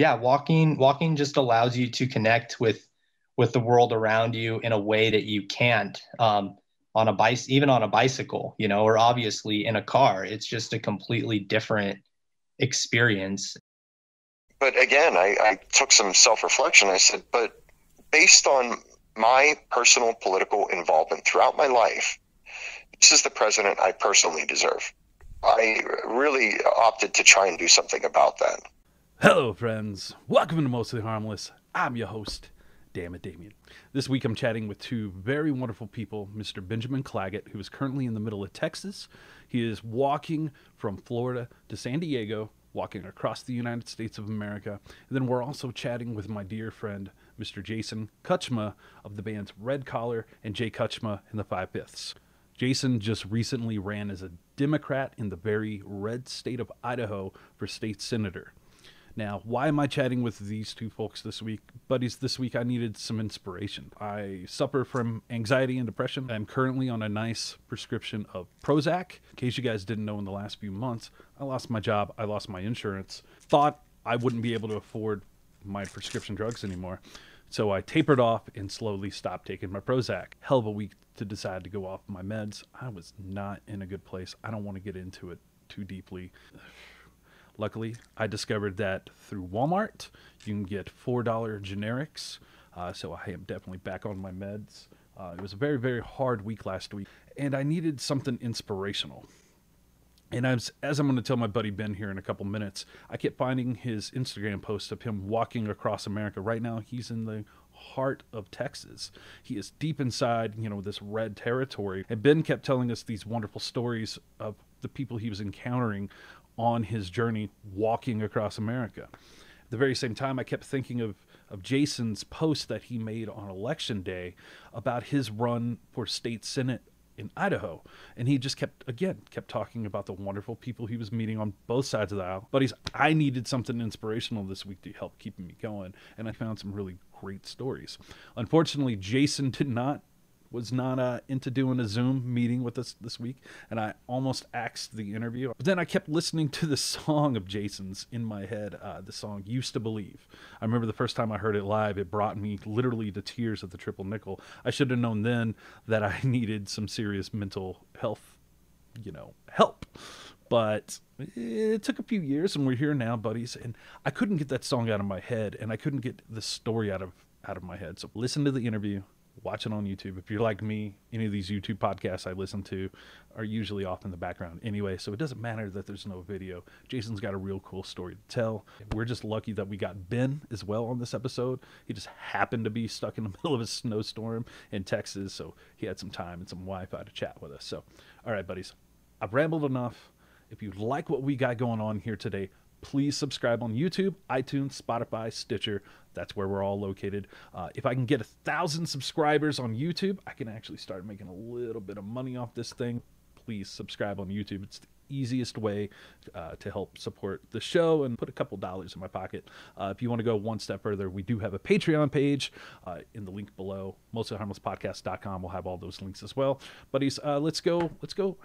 yeah, walking just allows you to connect with the world around you in a way that you can't on a bike, even on a bicycle, you know, or obviously in a car. It's just a completely different experience. But again, I took some self-reflection. I said, but based on my personal political involvement throughout my life, this is the president I personally deserve. I really opted to try and do something about that. Hello, friends. Welcome to Mostly Harmless. I'm your host, Dammit Damien. This week I'm chatting with two very wonderful people, Mr. Benjamin Clagett, who is currently in the middle of Texas. He is walking from Florida to San Diego, walking across the United States of America. And then we're also chatting with my dear friend, Mr. Jason Kutchma of the bands Red Collar and Jay Kutchma in the 5 Fifths. Jason just recently ran as a Democrat in the very red state of Idaho for state senator. Now, why am I chatting with these two folks this week? Buddies, this week I needed some inspiration. I suffer from anxiety and depression. I'm currently on a nice prescription of Prozac. In case you guys didn't know, in the last few months, I lost my job, I lost my insurance, thought I wouldn't be able to afford my prescription drugs anymore. So I tapered off and slowly stopped taking my Prozac. Hell of a week to decide to go off my meds. I was not in a good place. I don't want to get into it too deeply. Luckily, I discovered that through Walmart, you can get $4 generics. So I am definitely back on my meds. It was a very, very hard week last week, and I needed something inspirational. And as I'm going to tell my buddy Ben here in a couple minutes, I kept finding his Instagram post of him walking across America. Right now, he's in the heart of Texas. He is deep inside, you know, this red territory. And Ben kept telling us these wonderful stories of the people he was encountering on his journey walking across America. At the very same time, I kept thinking of Jason's post that he made on election day about his run for state senate in Idaho. And he just kept talking about the wonderful people he was meeting on both sides of the aisle. Buddies, I needed something inspirational this week to help keep me going, and I found some really great stories. Unfortunately, Jason was not into doing a Zoom meeting with us this week, and I almost axed the interview. But then I kept listening to the song of Jason's in my head, the song Used to Believe. I remember the first time I heard it live, it brought me literally to tears at the Triple Nickel. I should have known then that I needed some serious mental health, you know, help. But it took a few years, and we're here now, buddies, and I couldn't get that song out of my head, and I couldn't get the story out of my head. So listen to the interview. Watch it on YouTube. If you're like me, any of these YouTube podcasts I listen to are usually off in the background anyway, so it doesn't matter that there's no video. Jason's got a real cool story to tell. We're just lucky that we got Ben as well on this episode. He just happened to be stuck in the middle of a snowstorm in Texas, so he had some time and some Wi-Fi to chat with us. So, all right, buddies, I've rambled enough. If you like what we got going on here today, please subscribe on YouTube, iTunes, Spotify, Stitcher. That's where we're all located. If I can get 1,000 subscribers on YouTube, I can actually start making a little bit of money off this thing. Please subscribe on YouTube. It's the easiest way to help support the show and put a couple dollars in my pocket. If you want to go one step further, we do have a Patreon page in the link below. MostlyHarmlessPodcast.com. We'll have all those links as well. Buddies, let's go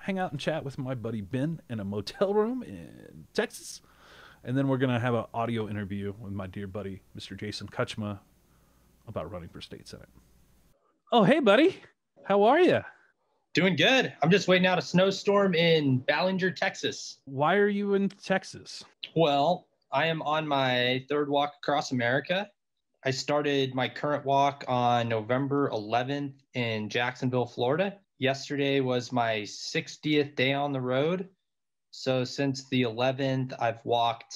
hang out and chat with my buddy Ben in a motel room in Texas. And then we're going to have an audio interview with my dear buddy, Mr. Jason Kutchma, about running for state senate. Oh, hey, buddy. How are you? Doing good. I'm just waiting out a snowstorm in Ballinger, Texas. Why are you in Texas? Well, I am on my third walk across America. I started my current walk on November 11th in Jacksonville, Florida. Yesterday was my 60th day on the road. So since the 11th, I've walked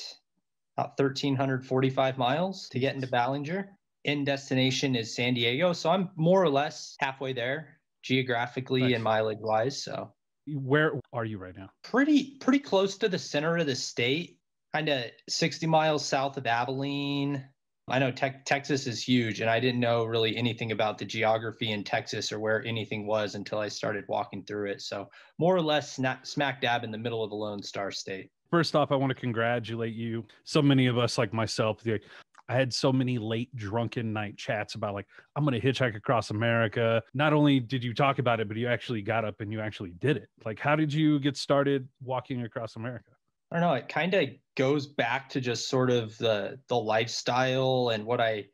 about 1,345 miles to get into Ballinger. End destination is San Diego. So I'm more or less halfway there geographically and mileage-wise. So where are you right now? Pretty close to the center of the state, kind of 60 miles south of Abilene. I know Texas is huge, and I didn't know really anything about the geography in Texas or where anything was until I started walking through it. So more or less smack dab in the middle of the Lone Star State. First off, I want to congratulate you. So many of us, like myself, I had so many late drunken night chats about like, I'm going to hitchhike across America. Not only did you talk about it, but you actually got up and you actually did it. Like, how did you get started walking across America? I don't know, it kind of goes back to just sort of the lifestyle and what I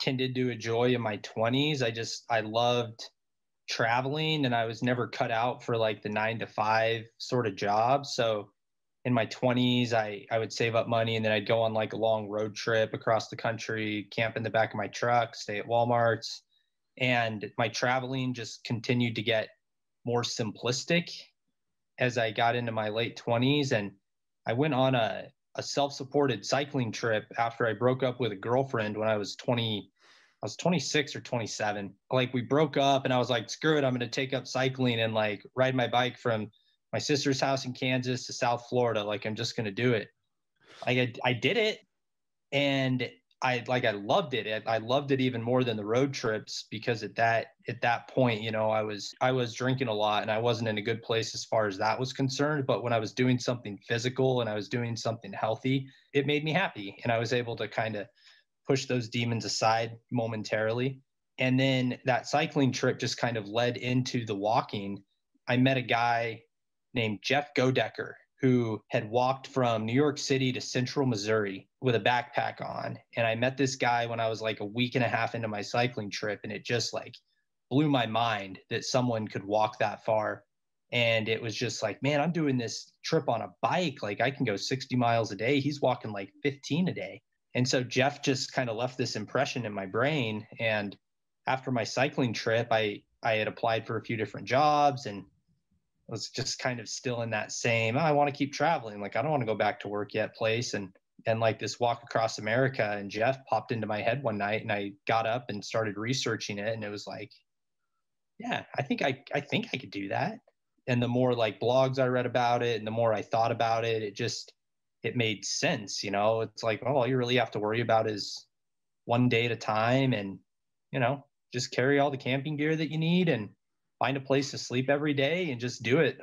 tended to enjoy in my 20s. I loved traveling, and I was never cut out for like the 9-to-5 sort of job. So in my 20s, I would save up money, and then I'd go on like a long road trip across the country, camp in the back of my truck, stay at Walmart's. And my traveling just continued to get more simplistic as I got into my late 20s. And I went on a self-supported cycling trip after I broke up with a girlfriend when I was 26 or 27. Like, we broke up and I was like, screw it, I'm going to take up cycling and like ride my bike from my sister's house in Kansas to South Florida. Like, I'm just going to do it. Like, I did it, and I loved it. I loved it even more than the road trips, because at that point, you know, I was drinking a lot and I wasn't in a good place as far as that was concerned. But when I was doing something physical and I was doing something healthy, it made me happy. And I was able to kind of push those demons aside momentarily. And then that cycling trip just kind of led into the walking. I met a guy named Jeff Godecker, who had walked from New York City to Central Missouri with a backpack on. And I met this guy when I was like a week and a half into my cycling trip. And it just like blew my mind that someone could walk that far. And it was just like, man, I'm doing this trip on a bike. Like, I can go 60 miles a day. He's walking like 15 a day. And so Jeff just kind of left this impression in my brain. And after my cycling trip, I had applied for a few different jobs and was just kind of still in that same, I want to keep traveling. Like, I don't want to go back to work yet place. And like this walk across America, and Jeff popped into my head one night, and I got up and started researching it. And it was like, yeah, I think I could do that. And the more like blogs I read about it and the more I thought about it, it made sense. You know, it's like, oh, all you really have to worry about is one day at a time, and, you know, just carry all the camping gear that you need and find a place to sleep every day and just do it,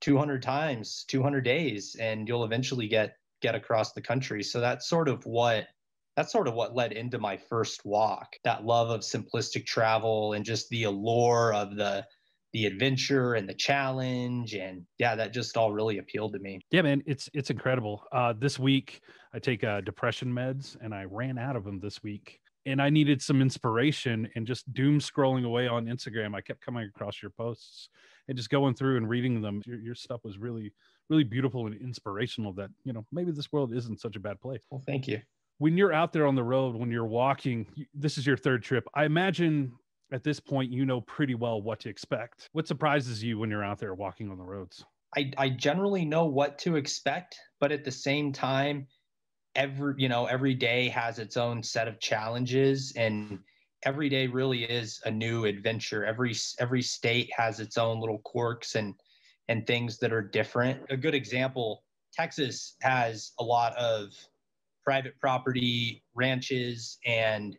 200 times, 200 days, and you'll eventually get across the country. So that's sort of what led into my first walk, that love of simplistic travel and just the allure of the adventure and the challenge. And yeah, that just all really appealed to me. Yeah, man, it's incredible. This week I take depression meds, and I ran out of them this week. And I needed some inspiration, and just doom scrolling away on Instagram, I kept coming across your posts and just going through and reading them. Your stuff was really, really beautiful and inspirational, that, you know, maybe this world isn't such a bad place. Well, thank you. When you're out there on the road, when you're walking, this is your third trip. I imagine at this point, you know pretty well what to expect. What surprises you when you're out there walking on the roads? I generally know what to expect, but at the same time, every day has its own set of challenges, and every day really is a new adventure. Every state has its own little quirks and things that are different. A good example, Texas has a lot of private property, ranches, and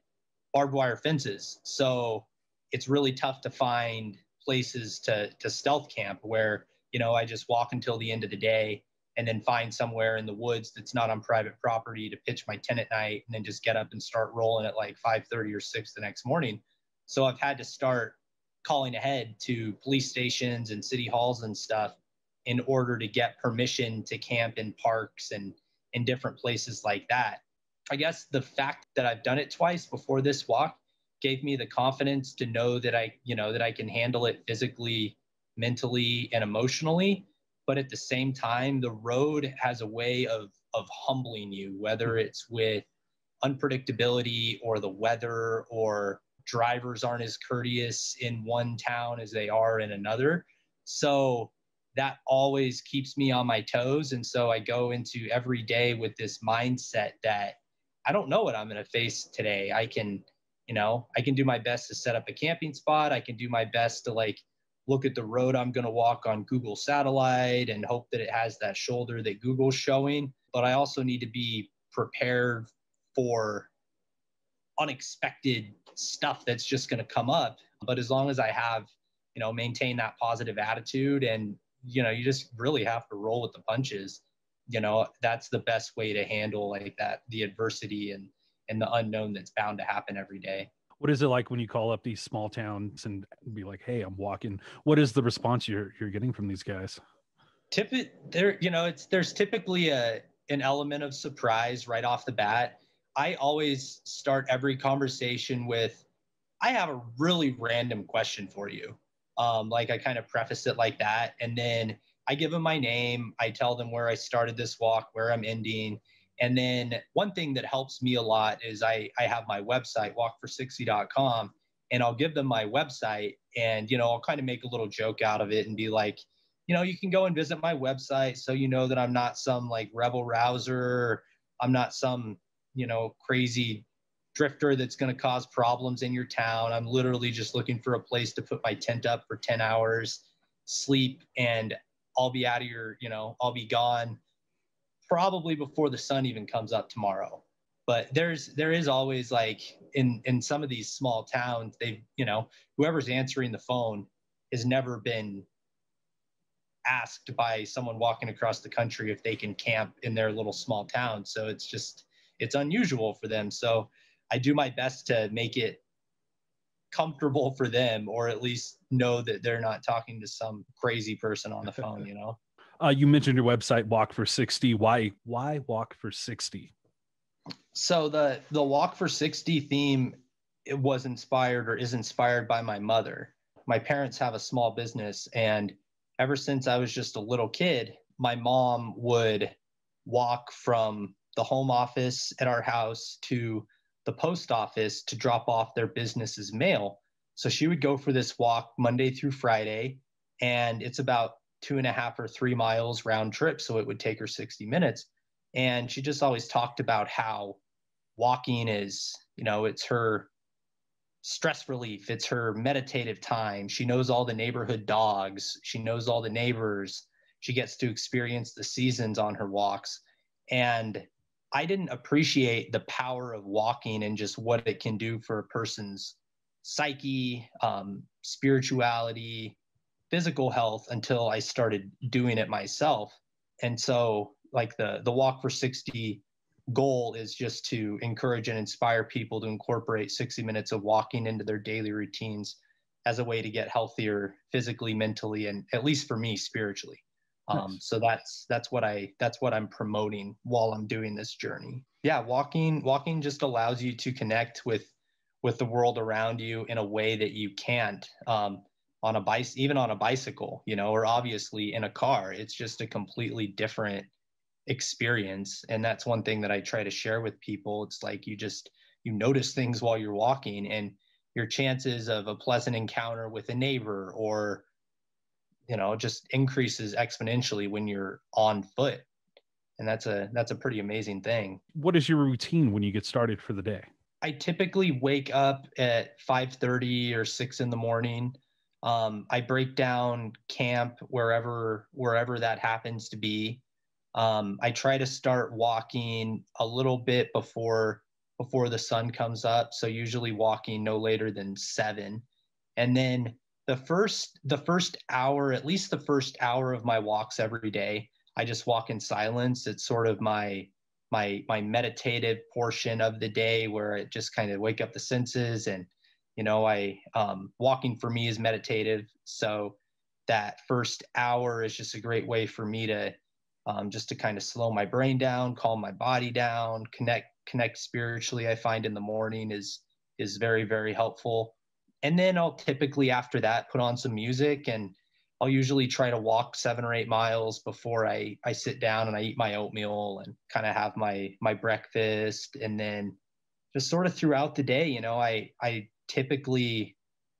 barbed wire fences. So it's really tough to find places to stealth camp where, you know, I just walk until the end of the day and then find somewhere in the woods that's not on private property to pitch my tent at night, and then just get up and start rolling at like 5:30 or 6 the next morning. So I've had to start calling ahead to police stations and city halls and stuff in order to get permission to camp in parks and in different places like that. I guess the fact that I've done it twice before this walk gave me the confidence to know that I can handle it physically, mentally, and emotionally. But at the same time, the road has a way of humbling you, whether it's with unpredictability or the weather, or drivers aren't as courteous in one town as they are in another. So that always keeps me on my toes. And so I go into every day with this mindset that I don't know what I'm going to face today. I can do my best to set up a camping spot. I can do my best to like look at the road I'm going to walk on Google Satellite and hope that it has that shoulder that Google's showing. But I also need to be prepared for unexpected stuff that's just going to come up. But as long as I have, you know, maintain that positive attitude, and, you know, you just really have to roll with the punches, you know, that's the best way to handle like that, the adversity and the unknown that's bound to happen every day. What is it like when you call up these small towns and be like, hey, I'm walking? What is the response you're getting from these guys? There's typically an element of surprise right off the bat. I always start every conversation with, I have a really random question for you. Like I kind of preface it like that. And then I give them my name. I tell them where I started this walk, where I'm ending. And then one thing that helps me a lot is I have my website, walkfor60.com, and I'll give them my website, and, you know, I'll kind of make a little joke out of it and be like, you know, you can go and visit my website. So, you know, that I'm not some like rebel rouser. I'm not some, you know, crazy drifter that's going to cause problems in your town. I'm literally just looking for a place to put my tent up for 10 hours, sleep, and I'll be out of your, you know, I'll be gone probably before the sun even comes up tomorrow. But there is always, like, in some of these small towns, they, you know, whoever's answering the phone has never been asked by someone walking across the country if they can camp in their little small town. So it's just, it's unusual for them. So I do my best to make it comfortable for them, or at least know that they're not talking to some crazy person on the phone, you know? You mentioned your website, Walk for 60. Why Walk for 60? So the Walk for 60 theme, it was inspired, or is inspired, by my mother. My parents have a small business, and ever since I was just a little kid, my mom would walk from the home office at our house to the post office to drop off their business's mail. So she would go for this walk Monday through Friday, and it's about 2.5 or 3 miles round trip. So it would take her 60 minutes. And she just always talked about how walking is, you know, it's her stress relief. It's her meditative time. She knows all the neighborhood dogs. She knows all the neighbors. She gets to experience the seasons on her walks. And I didn't appreciate the power of walking and just what it can do for a person's psyche, spirituality, physical health, until I started doing it myself. And so, like, the Walk for 60 goal is just to encourage and inspire people to incorporate 60 minutes of walking into their daily routines as a way to get healthier physically, mentally, and, at least for me, spiritually. Nice. So that's what I'm promoting while I'm doing this journey. Yeah. Walking just allows you to connect with the world around you in a way that you can't, on a bicycle, you know, or obviously in a car. It's just a completely different experience. And that's one thing that I try to share with people. It's like, you notice things while you're walking, and your chances of a pleasant encounter with a neighbor, or, you know, just increases exponentially when you're on foot. And that's a pretty amazing thing. What is your routine when you get started for the day? I typically wake up at 5:30 or 6 in the morning. I break down camp wherever that happens to be. I try to start walking a little bit before the sun comes up. So usually walking no later than 7. And then the first hour of my walks every day, I just walk in silence. It's sort of my meditative portion of the day, where it just kind of wake up the senses. And, you know, walking for me is meditative. So that first hour is just a great way for me to, just to kind of slow my brain down, calm my body down, connect spiritually. I find in the morning is very, very helpful. And then I'll typically, after that, put on some music, and I'll usually try to walk 7 or 8 miles before I sit down and I eat my oatmeal and kind of have my breakfast. And then just sort of throughout the day, you know, I typically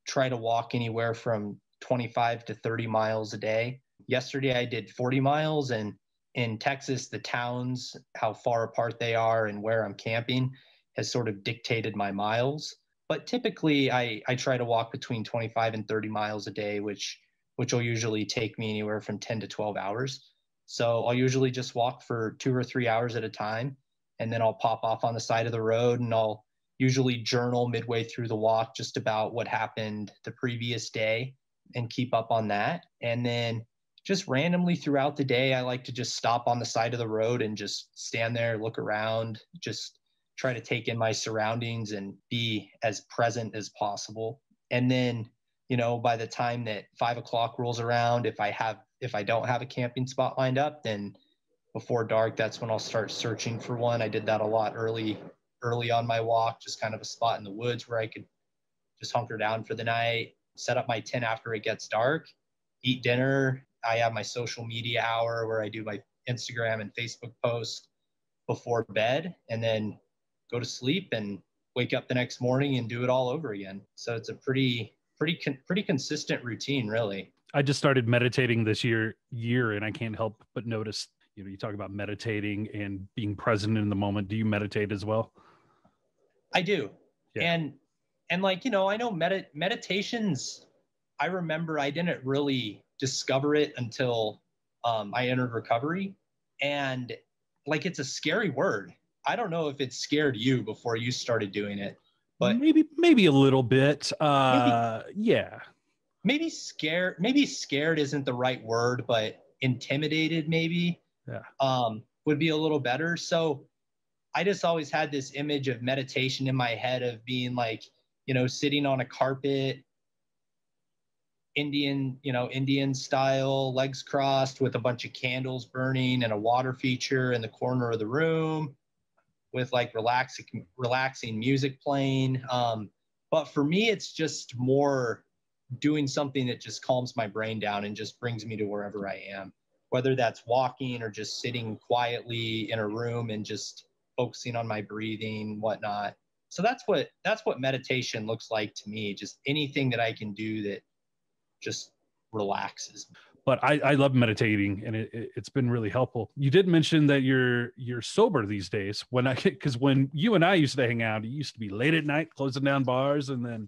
try to walk anywhere from 25 to 30 miles a day. Yesterday I did 40 miles, and in Texas, the towns, how far apart they are and where I'm camping, has sort of dictated my miles. But typically I try to walk between 25 and 30 miles a day, which will usually take me anywhere from 10 to 12 hours. So I'll usually just walk for 2 or 3 hours at a time. And then I'll pop off on the side of the road, and I'll usually journal midway through the walk just about what happened the previous day and keep up on that. And then just randomly throughout the day, I like to just stop on the side of the road and just stand there, look around, just try to take in my surroundings and be as present as possible. And then, you know, by the time that 5 o'clock rolls around, if I have if I don't have a camping spot lined up, then before dark, that's when I'll start searching for one. I did that a lot early on my walk, just kind of a spot in the woods where I could just hunker down for the night, set up my tent after it gets dark, eat dinner. I have my social media hour where I do my Instagram and Facebook posts before bed, and then go to sleep and wake up the next morning and do it all over again. So it's a pretty consistent routine, really. I just started meditating this year, and I can't help but notice, you know, you talk about meditating and being present in the moment. Do you meditate as well? I do. Yeah. And like, you know, I know meditations, I remember I didn't really discover it until I entered recovery, and like, it's a scary word. I don't know if it scared you before you started doing it, but maybe a little bit. Yeah. Maybe scared isn't the right word, but intimidated maybe, yeah, would be a little better. So I just always had this image of meditation in my head of being like, you know, sitting on a carpet, Indian style, legs crossed, with a bunch of candles burning and a water feature in the corner of the room, with like relaxing music playing. But for me, it's just more doing something that just calms my brain down and just brings me to wherever I am, whether that's walking or just sitting quietly in a room and just focusing on my breathing, whatnot. So that's what meditation looks like to me, just anything that I can do that just relaxes me. But I love meditating, and it's been really helpful. You did mention that you're sober these days. Because when you and I used to hang out, it used to be late at night, closing down bars, and then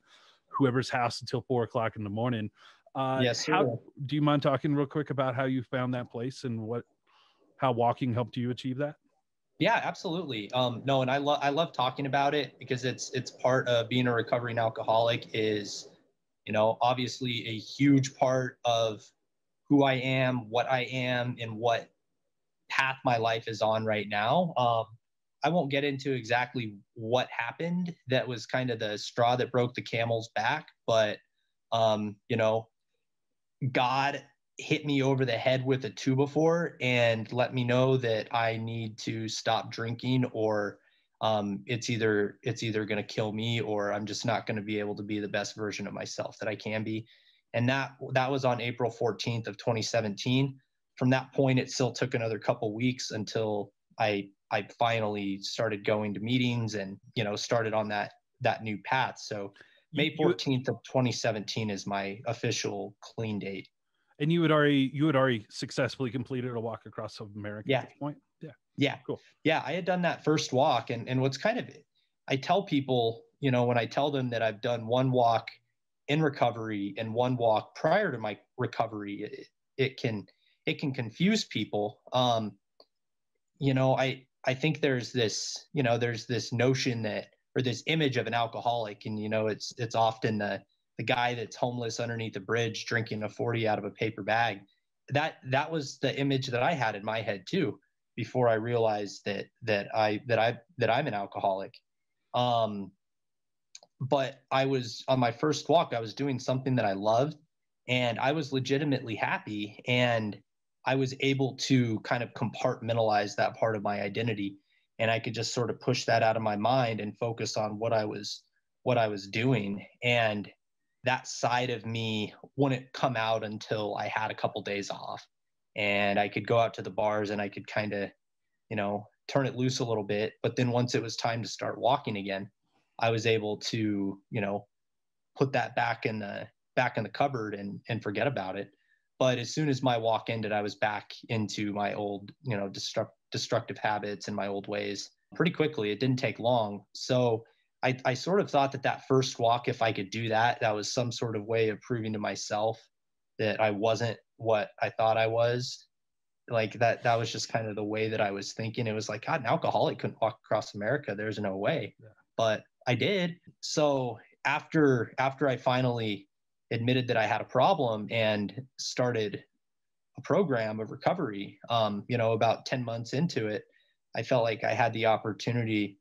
whoever's house until 4 o'clock in the morning. Yes. Do you mind talking real quick about how you found that place and how walking helped you achieve that? Yeah, absolutely. No, and I love talking about it, because it's part of being a recovering alcoholic is, you know, obviously a huge part of who I am, and what path my life is on right now. I won't get into exactly what happened. That was kind of the straw that broke the camel's back. But, you know, God hit me over the head with a 2x4 and let me know that I need to stop drinking, or it's either going to kill me, or I'm just not going to be able to be the best version of myself that I can be. And that was on April 14th of 2017. From that point, it still took another couple weeks until I finally started going to meetings and, you know, started on that new path. So May 14th of 2017 is my official clean date. And you had already successfully completed a walk across South America at this point? Yeah. Yeah. Cool. Yeah. I had done that first walk. And what's kind of, I tell people, you know, when I tell them that I've done one walk in recovery and one walk prior to my recovery, it can confuse people. You know, I think there's this notion that, or this image of an alcoholic, and, you know, it's often the guy that's homeless underneath the bridge drinking a 40 out of a paper bag. That was the image that I had in my head too, before I realized that I'm an alcoholic. But I was, on my first walk, I was doing something that I loved, and I was legitimately happy, and I was able to kind of compartmentalize that part of my identity. And I could just sort of push that out of my mind and focus on what I was doing. And that side of me wouldn't come out until I had a couple days off, and I could go out to the bars and I could kind of, you know, turn it loose a little bit. But then once it was time to start walking again, I was able to, you know, put that back in the cupboard and forget about it. But as soon as my walk ended, I was back into my old, you know, destructive habits and my old ways pretty quickly. It didn't take long. So I sort of thought that first walk, if I could do that, that was some sort of way of proving to myself that I wasn't what I thought I was. Like that was just kind of the way that I was thinking. It was like, God, an alcoholic couldn't walk across America. There's no way. Yeah. But I did. So after I finally admitted that I had a problem and started a program of recovery, you know, about 10 months into it, I felt like I had the opportunity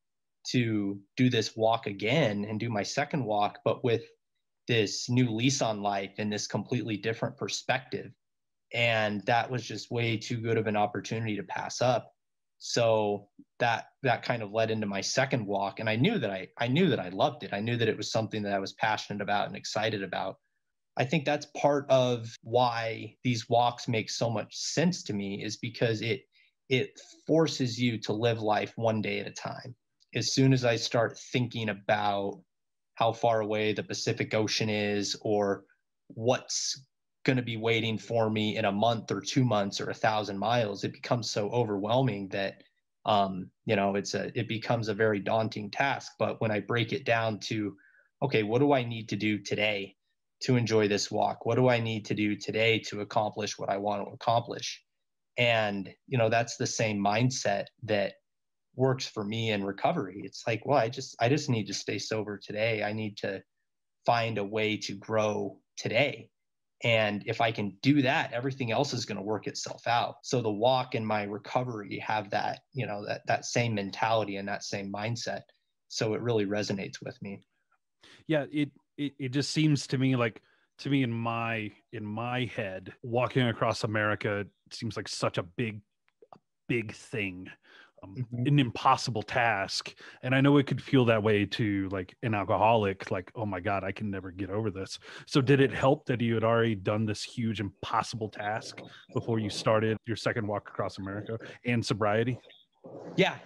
to do this walk again and do my second walk, but with this new lease on life and this completely different perspective. And that was just way too good of an opportunity to pass up. So that kind of led into my second walk. And I knew that I loved it. I knew that it was something that I was passionate about and excited about. I think that's part of why these walks make so much sense to me, is because it forces you to live life one day at a time. As soon as I start thinking about how far away the Pacific Ocean is, or what's going to be waiting for me in a month or 2 months or 1,000 miles, it becomes so overwhelming that, it becomes a very daunting task. But when I break it down to, okay, what do I need to do today to enjoy this walk? What do I need to do today to accomplish what I want to accomplish? And, that's the same mindset that works for me in recovery. It's like, well, I just need to stay sober today. I need to find a way to grow today. And if I can do that, everything else is going to work itself out. So the walk and my recovery have that, that same mentality and that same mindset. So it really resonates with me. Yeah. It just seems to me like, to me in my head, walking across America seems like such a big thing, an impossible task. And I know it could feel that way to like an alcoholic, like, oh my God, I can never get over this. So did it help that you had already done this huge impossible task before you started your second walk across America and sobriety? Yeah.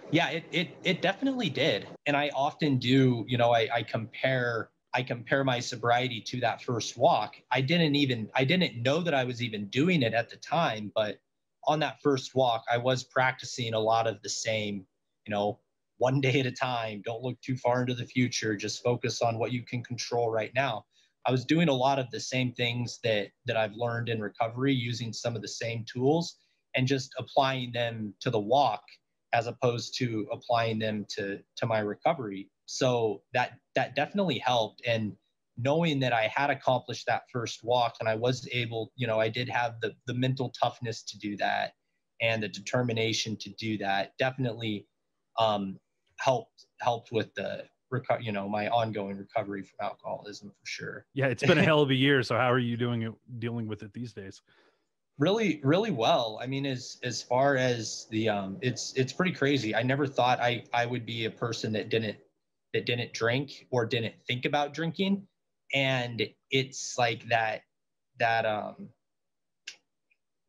It definitely did. And I often do, I compare my sobriety to that first walk. I didn't know that I was even doing it at the time, but on that first walk, I was practicing a lot of the same, one day at a time, don't look too far into the future, just focus on what you can control right now. I was doing a lot of the same things that I've learned in recovery, using some of the same tools and just applying them to the walk as opposed to applying them to my recovery. So that definitely helped. And knowing that I had accomplished that first walk and I was able, I did have the mental toughness to do that and the determination to do that, definitely helped with the my ongoing recovery from alcoholism for sure. Yeah, it's been a hell of a year. So how are you dealing with it these days? Really, really well. I mean, as far as the it's pretty crazy. I never thought I would be a person that didn't drink or didn't think about drinking. And it's like that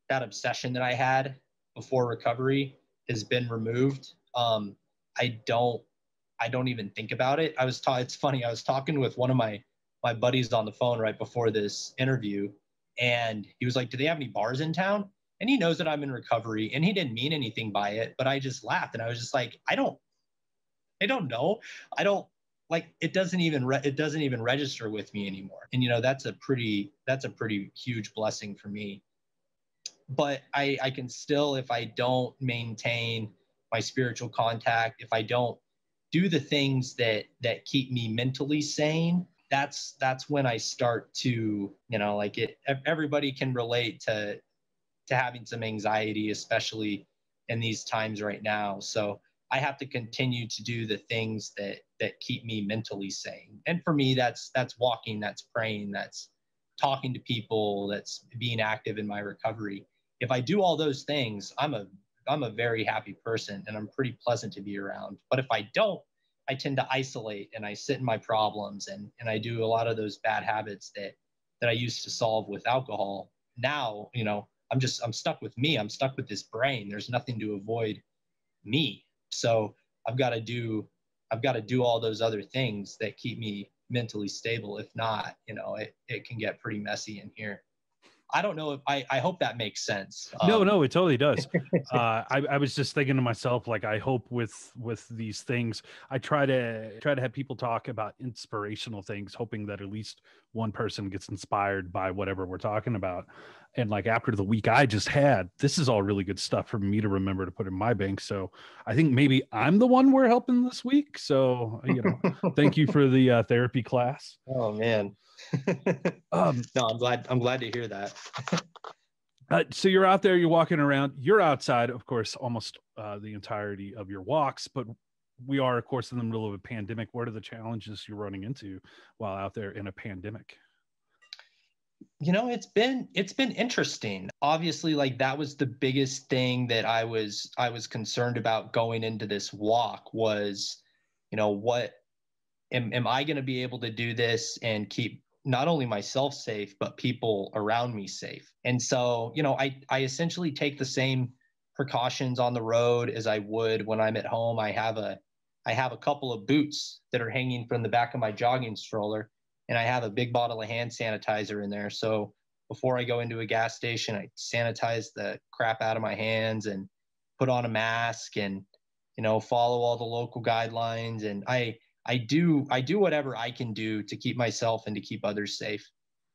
obsession that I had before recovery has been removed. I don't even think about it. It's funny. I was talking with one of my buddies on the phone right before this interview, and he was like, do they have any bars in town? And he knows that I'm in recovery and he didn't mean anything by it, but I just laughed. And I was just like, I don't know. I don't like, it doesn't even register with me anymore. And, that's a pretty huge blessing for me, but I can still, if I don't maintain my spiritual contact, if I don't do the things that keep me mentally sane, that's when I start to, everybody can relate to having some anxiety, especially in these times right now. So I have to continue to do the things that keep me mentally sane. And for me, that's walking, that's praying, that's talking to people, that's being active in my recovery. If I do all those things, I'm a very happy person and I'm pretty pleasant to be around. But if I don't, I tend to isolate and I sit in my problems and I do a lot of those bad habits that I used to solve with alcohol. Now, I'm stuck with me. I'm stuck with this brain. There's nothing to avoid me. So I've got to do all those other things that keep me mentally stable. If not, it can get pretty messy in here. I don't know if I hope that makes sense. No, it totally does. I was just thinking to myself, like, I hope with these things, I try to have people talk about inspirational things, hoping that at least one person gets inspired by whatever we're talking about. And like after the week I just had, this is all really good stuff for me to remember to put in my bank. So I think maybe I'm the one we're helping this week. So, thank you for the therapy class. Oh man. No, I'm glad to hear that. So you're out there, you're walking around, you're outside, of course, almost the entirety of your walks, but we are, of course, in the middle of a pandemic. What are the challenges you're running into while out there in a pandemic? you know, it's been interesting. Obviously, like, that was the biggest thing that I was concerned about going into this walk was, you know, what am I going to be able to do this and keep not only myself safe, but people around me safe. And so, you know, I essentially take the same precautions on the road as I would when I'm at home. I have a couple of boots that are hanging from the back of my jogging stroller, and I have a big bottle of hand sanitizer in there. So before I go into a gas station, I sanitize the crap out of my hands and put on a mask and, you know, follow all the local guidelines. And I do whatever I can do to keep myself and to keep others safe.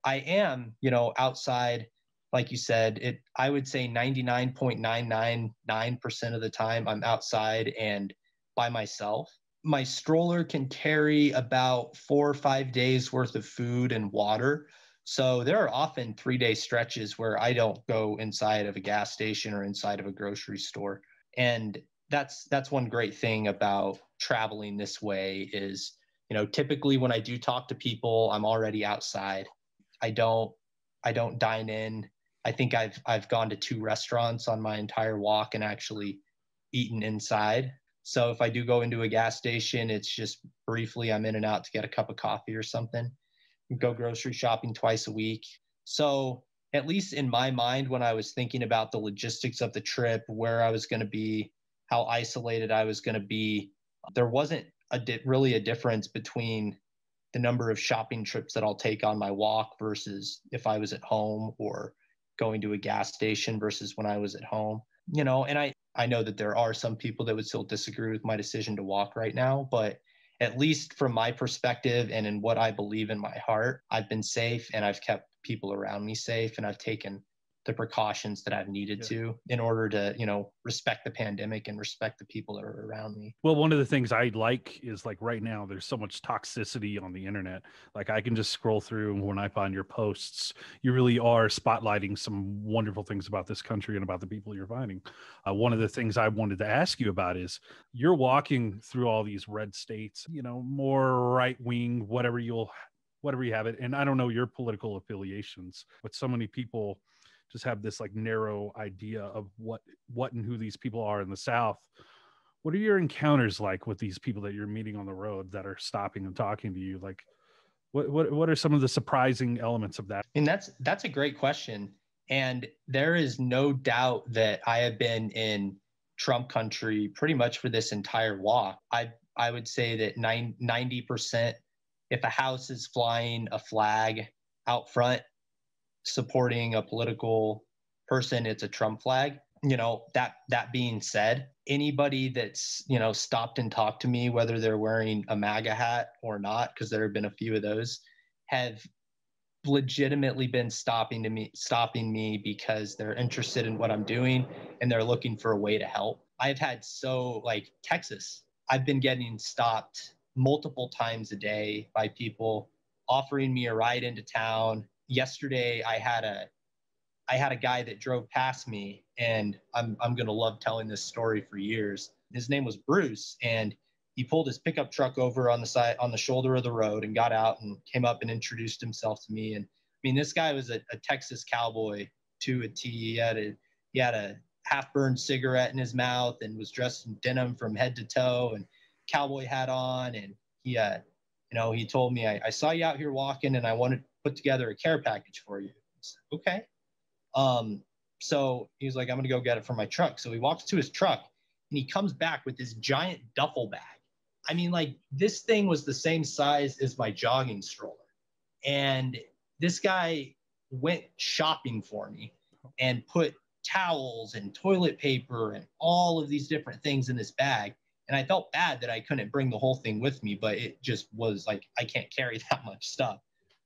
I am, you know, outside, like you said, I would say 99.999% of the time I'm outside and by myself. My stroller can carry about 4 or 5 days worth of food and water. So there are often 3-day stretches where I don't go inside of a gas station or inside of a grocery store. And that's one great thing about traveling this way is, you know, typically when I do talk to people, I'm already outside. I don't dine in. I think I've gone to 2 restaurants on my entire walk and actually eaten inside. So if I do go into a gas station, it's just briefly I'm in and out to get a cup of coffee or something. Go grocery shopping twice a week. So at least in my mind, when I was thinking about the logistics of the trip, where I was going to be, how isolated I was going to be, there wasn't really a difference between the number of shopping trips that I'll take on my walk versus if I was at home, or going to a gas station versus when I was at home, you know. And I know that there are some people that would still disagree with my decision to walk right now, but at least from my perspective and in what I believe in my heart, I've been safe and I've kept people around me safe, and I've taken the precautions that I've needed to in order to, you know, respect the pandemic and respect the people that are around me. Well, one of the things I like is, like, right now there's so much toxicity on the internet. Like, I can just scroll through, and when I find your posts, you really are spotlighting some wonderful things about this country and about the people you're finding. One of the things I wanted to ask you about is you're walking through all these red states, you know, more right wing, whatever you have it. And I don't know your political affiliations, but so many people just have this, like, narrow idea of what and who these people are in the South. What are your encounters like with these people that you're meeting on the road that are stopping and talking to you? Like, what are some of the surprising elements of that? And that's a great question. And there is no doubt that I have been in Trump country pretty much for this entire walk. I would say that 90%, if a house is flying a flag out front supporting a political person, it's a Trump flag. You know, that being said, anybody that's, you know, stopped and talked to me, whether they're wearing a MAGA hat or not, because there have been a few of those, have legitimately been stopping me because they're interested in what I'm doing and they're looking for a way to help. I've had Texas, I've been getting stopped multiple times a day by people offering me a ride into town. Yesterday, I had a guy that drove past me, and I'm going to love telling this story for years. His name was Bruce, and he pulled his pickup truck over on the shoulder of the road and got out and came up and introduced himself to me. And I mean, this guy was a Texas cowboy to a T. He had a half-burned cigarette in his mouth and was dressed in denim from head to toe and cowboy hat on. And he told me, I saw you out here walking, and I wanted put together a care package for you. I said, okay. So he was like, I'm gonna go get it from my truck. So he walks to his truck and he comes back with this giant duffel bag. I mean, like, this thing was the same size as my jogging stroller. And this guy went shopping for me and put towels and toilet paper and all of these different things in this bag. And I felt bad that I couldn't bring the whole thing with me, but it just was like, I can't carry that much stuff.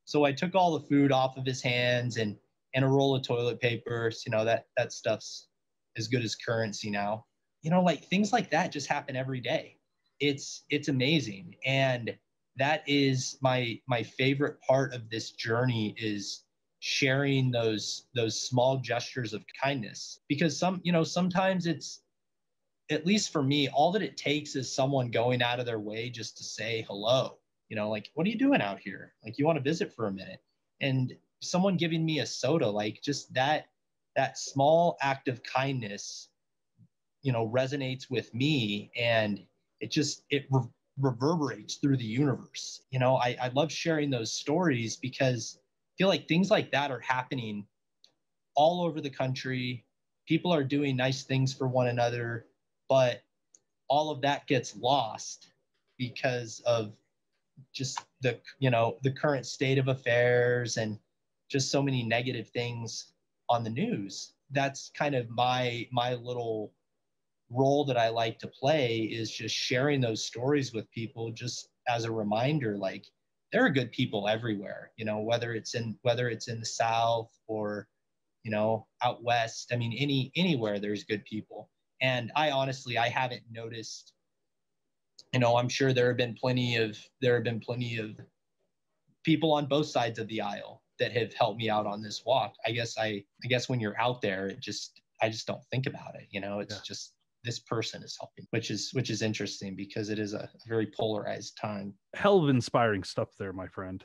So I took all the food off of his hands and a roll of toilet paper. You know, that stuff's as good as currency now. You know, like, things like that just happen every day. It's amazing. And that is my favorite part of this journey, is sharing those small gestures of kindness. Because sometimes it's, at least for me, all that it takes is someone going out of their way just to say hello. You know, like, what are you doing out here? Like, you want to visit for a minute? And someone giving me a soda, like just that small act of kindness, you know, resonates with me, and it just, it reverberates through the universe. You know, I love sharing those stories because I feel like things like that are happening all over the country. People are doing nice things for one another, but all of that gets lost because of just the, you know, the current state of affairs and just so many negative things on the news. That's kind of my little role that I like to play, is just sharing those stories with people, just as a reminder, like there are good people everywhere, you know, whether it's in the South or, you know, out West. I mean, anywhere there's good people. And I honestly haven't noticed, you know, I'm sure there have been plenty of people on both sides of the aisle that have helped me out on this walk. I guess when you're out there, I just don't think about it, you know, it's just, this person is helping, which is interesting because it is a very polarized time. Hell of inspiring stuff there, my friend.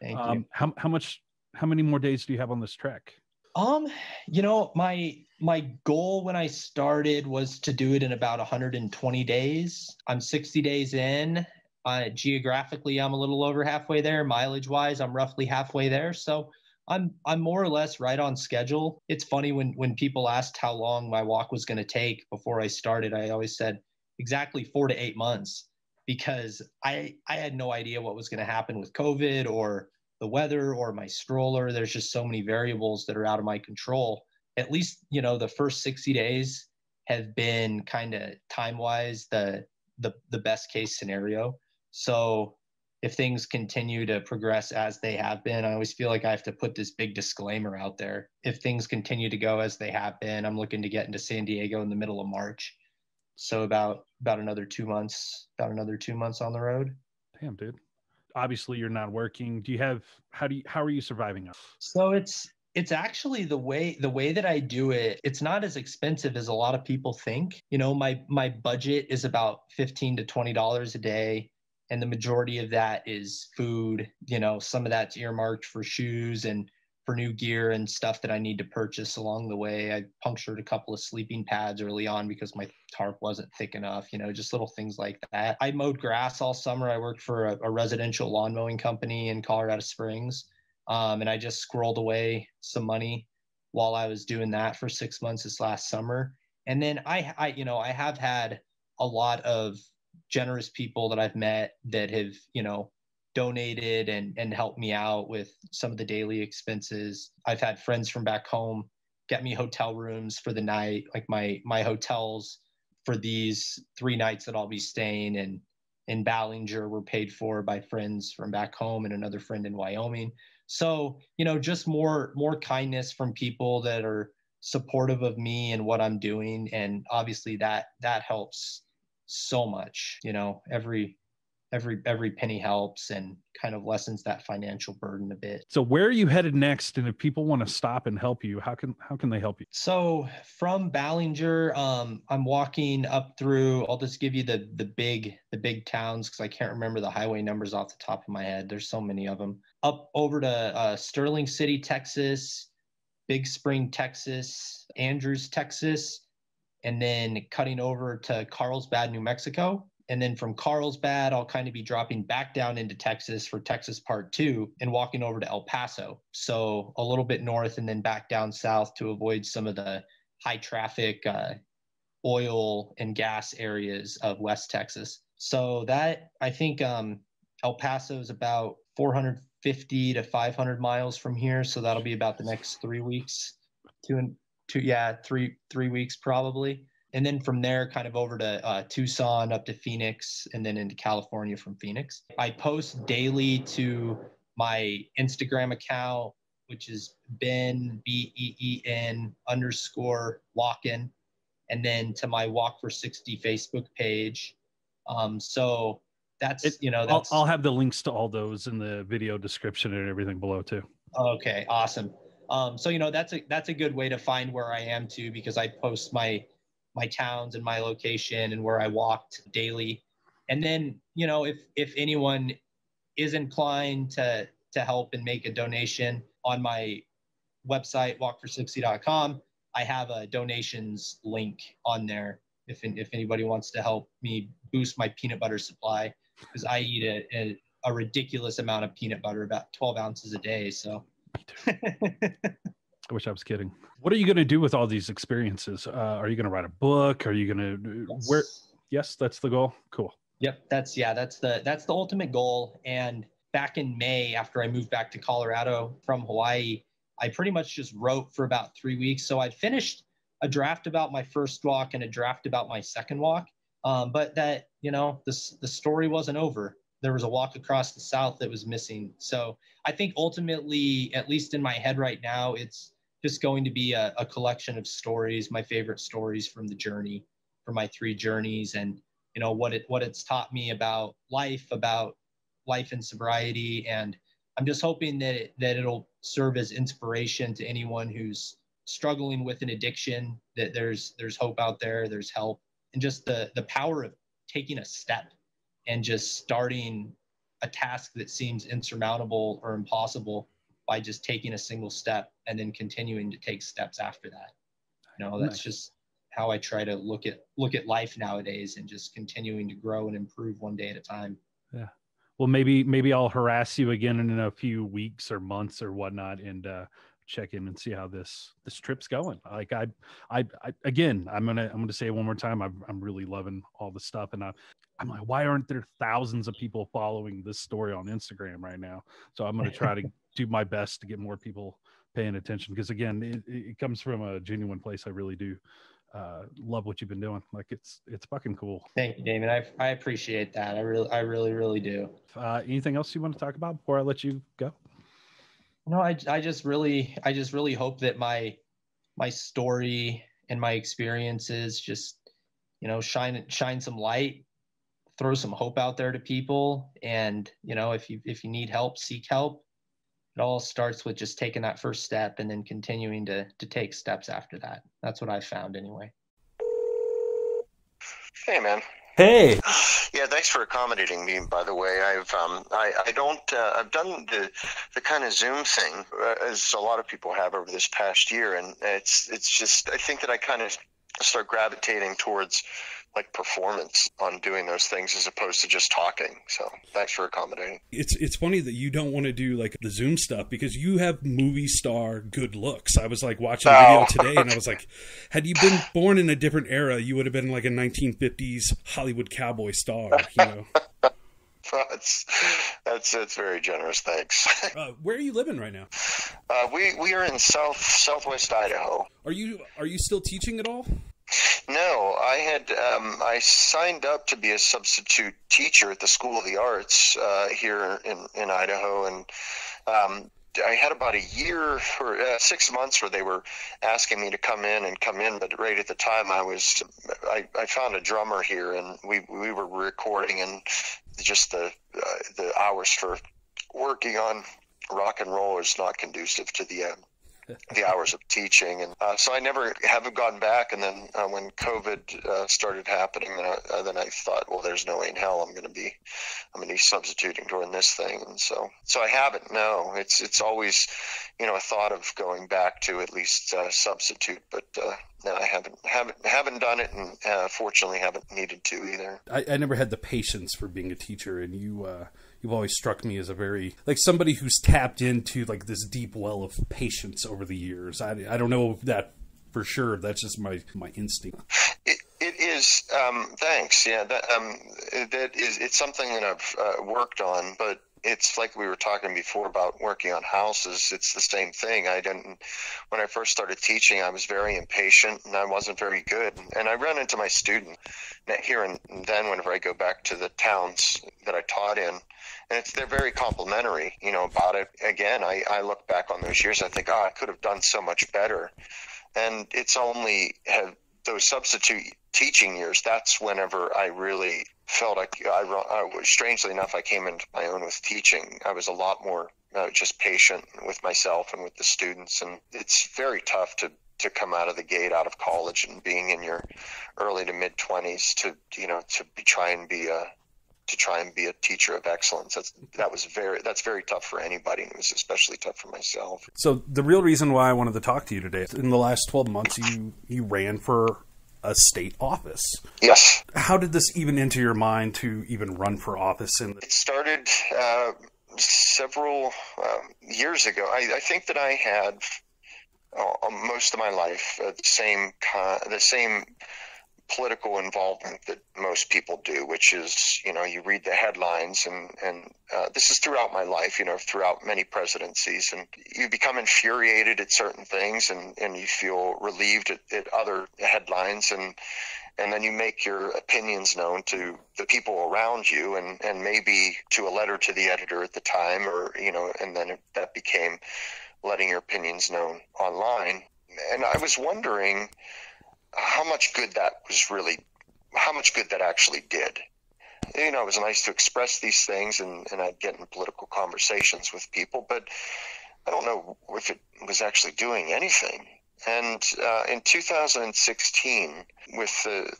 Thank you. How many more days do you have on this trek? You know, my goal when I started was to do it in about 120 days. I'm 60 days in. Geographically, I'm a little over halfway there. Mileage wise, I'm roughly halfway there. So I'm more or less right on schedule. It's funny when people asked how long my walk was going to take before I started, I always said exactly 4 to 8 months, because I had no idea what was going to happen with COVID or the weather or my stroller. There's just so many variables that are out of my control. At least, you know, the first 60 days have been kind of time-wise the best case scenario. So if things continue to progress as they have been, I always feel like I have to put this big disclaimer out there. If things continue to go as they have been, I'm looking to get into San Diego in the middle of March. So about another 2 months on the road. Damn, dude. Obviously you're not working. How are you surviving? So it's actually the way that I do it, it's not as expensive as a lot of people think. You know, my budget is about $15 to $20 a day. And the majority of that is food. You know, some of that's earmarked for shoes and for new gear and stuff that I need to purchase along the way. I punctured a couple of sleeping pads early on because my tarp wasn't thick enough, you know, just little things like that. I mowed grass all summer. I worked for a residential lawn mowing company in Colorado Springs. And I just squirreled away some money while I was doing that for 6 months this last summer. And then I have had a lot of generous people that I've met that have, you know, donated and helped me out with some of the daily expenses. I've had friends from back home get me hotel rooms for the night, like my hotels for these 3 nights that I'll be staying in Ballinger were paid for by friends from back home and another friend in Wyoming. So, you know, just more kindness from people that are supportive of me and what I'm doing. And obviously that helps so much, you know, every penny helps and kind of lessens that financial burden a bit. So where are you headed next? And if people want to stop and help you, how can they help you? So from Ballinger, I'm walking up through, I'll just give you the big towns, because I can't remember the highway numbers off the top of my head. There's so many of them. Up over to Sterling City, Texas, Big Spring, Texas, Andrews, Texas, and then cutting over to Carlsbad, New Mexico. And then from Carlsbad, I'll kind of be dropping back down into Texas for Texas Part 2 and walking over to El Paso. So a little bit north and then back down south to avoid some of the high traffic oil and gas areas of West Texas. So that, I think El Paso is about 450 to 500 miles from here. So that'll be about the next 3 weeks, 3 weeks probably. And then from there, kind of over to Tucson, up to Phoenix, and then into California from Phoenix. I post daily to my Instagram account, which is BEEN_walkin, and then to my Walk for 60 Facebook page. So that's, you know, that's... I'll have the links to all those in the video description and everything below too. Okay, awesome. So, you know, that's a good way to find where I am too, because I post my towns and my location and where I walked daily. And then, you know, if anyone is inclined to to help and make a donation on my website, walkfor60.com. I have a donations link on there if anybody wants to help me boost my peanut butter supply, because I eat a ridiculous amount of peanut butter, about 12 ounces a day. So I wish I was kidding. What are you going to do with all these experiences? Are you going to write a book? Are you going to where? Yes, that's the goal. Cool. Yep. That's the ultimate goal. And back in May, after I moved back to Colorado from Hawaii, I pretty much just wrote for about 3 weeks. So I'd finished a draft about my first walk and a draft about my second walk. But that, you know, the story wasn't over. There was a walk across the South that was missing. So I think ultimately, at least in my head right now, it's just going to be a collection of stories, my favorite stories from the journey, from my three journeys, and, you know, what it's taught me about life and sobriety. And I'm just hoping that it'll serve as inspiration to anyone who's struggling with an addiction, that there's hope out there, there's help, and just the power of taking a step and just starting a task that seems insurmountable or impossible by just taking a single step and then continuing to take steps after that. You know, that's just how I try to look at life nowadays, and just continuing to grow and improve one day at a time. Yeah. Well, maybe I'll harass you again in a few weeks or months or whatnot, and check in and see how this trip's going. Like I again, I'm gonna say it one more time. I'm really loving all the stuff, and I'm like, why aren't there thousands of people following this story on Instagram right now? So I'm gonna try to do my best to get more people paying attention, because again, it comes from a genuine place. I really do love what you've been doing. Like it's fucking cool. Thank you, Damon. I appreciate that. I really do. Anything else you want to talk about before I let you go? No, I just really hope that my story and my experiences just, you know, shine some light, throw some hope out there to people. And, you know, if you need help, seek help. It all starts with just taking that first step and then continuing to take steps after that. That's what I found anyway. Hey, man. Hey. Yeah, thanks for accommodating me, by the way. I've done the kind of Zoom thing as a lot of people have over this past year, and it's just, I think that I kind of start gravitating towards like performance on doing those things as opposed to just talking. So thanks for accommodating. It's funny that you don't want to do like the Zoom stuff, because you have movie star good looks. I was like watching a video today and I was like, had you been born in a different era, you would have been like a 1950s Hollywood cowboy star, you know? That's very generous. Thanks. Where are you living right now? We are in Southwest Idaho. Are you still teaching at all? No, I had I signed up to be a substitute teacher at the School of the Arts here in Idaho, and I had about a year or 6 months where they were asking me to come in, but right at the time I found a drummer here, and we were recording, and just the hours for working on rock and roll is not conducive to the hours of teaching, and so I never haven't gone back. And then when COVID started happening, then I thought, well, there's no way in hell I'm going to be substituting during this thing. And so I haven't. No, it's always, you know, a thought of going back to at least substitute, but no, I haven't done it, and fortunately haven't needed to either. I never had the patience for being a teacher, and you. You've always struck me as a very, like, somebody who's tapped into like this deep well of patience over the years. I don't know that for sure. That's just my instinct. It is. Thanks. Yeah. It's something that I've worked on, but it's like we were talking before about working on houses. It's the same thing. When I first started teaching, I was very impatient and I wasn't very good. And I ran into my student here and then whenever I go back to the towns that I taught in, and they're very complimentary, you know, about it. Again, I look back on those years, I think, I could have done so much better. And it's only those substitute teaching years, that's whenever I really felt like strangely enough, I came into my own with teaching. I was a lot more just patient with myself and with the students. And it's very tough to come out of the gate, out of college and being in your early to mid 20s to, you know, to be, try and be a to try and be a teacher of excellence. That's very tough for anybody, and it was especially tough for myself. So the real reason why I wanted to talk to you today, in the last 12 months, you ran for a state office. Yes. How did this even enter your mind to even run for office? It started several years ago. I think that I had most of my life the same political involvement that most people do, which is, you read the headlines and this is throughout my life, throughout many presidencies, and you become infuriated at certain things and you feel relieved at other headlines, and then you make your opinions known to the people around you and maybe to a letter to the editor at the time, or, and then that became letting your opinions known online. And I was wondering how much good that actually did. It was nice to express these things, and I'd get in political conversations with people, but I don't know if it was actually doing anything. And in 2016, with the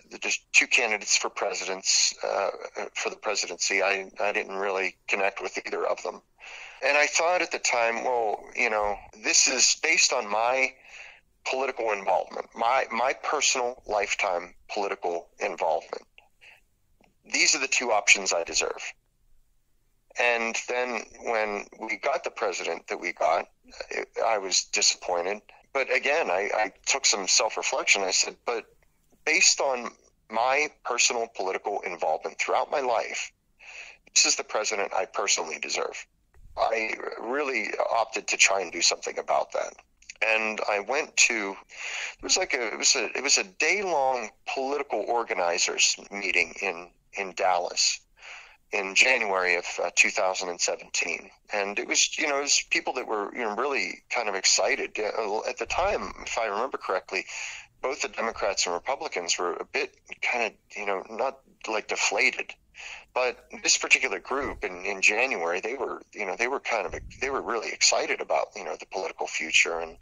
two candidates for the presidency, I didn't really connect with either of them. And I thought at the time, well, this is based on my political involvement, my personal lifetime political involvement. These are the two options I deserve. And then when we got the president that we got, I was disappointed. But again, I took some self-reflection. I said, but based on my personal political involvement throughout my life, this is the president I personally deserve. I really opted to try and do something about that. And I went to, it was a day-long political organizers meeting in Dallas in January of 2017. And it was, it was people that were, really kind of excited. At the time, if I remember correctly, both the Democrats and Republicans were a bit kind of, not like deflated. But this particular group in January, they were really excited about, the political future. And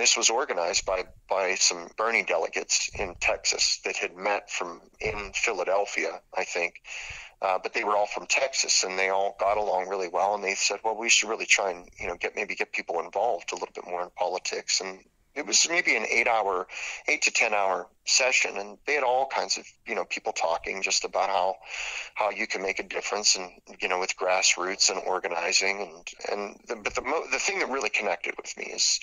this was organized by some Bernie delegates in Texas that had met in Philadelphia, I think. But they were all from Texas, and they all got along really well. And they said, well, we should really try and, get people involved a little bit more in politics. And it was maybe an 8 to 10 hour session, and they had all kinds of people talking just about how you can make a difference, and with grassroots and organizing, but the thing that really connected with me is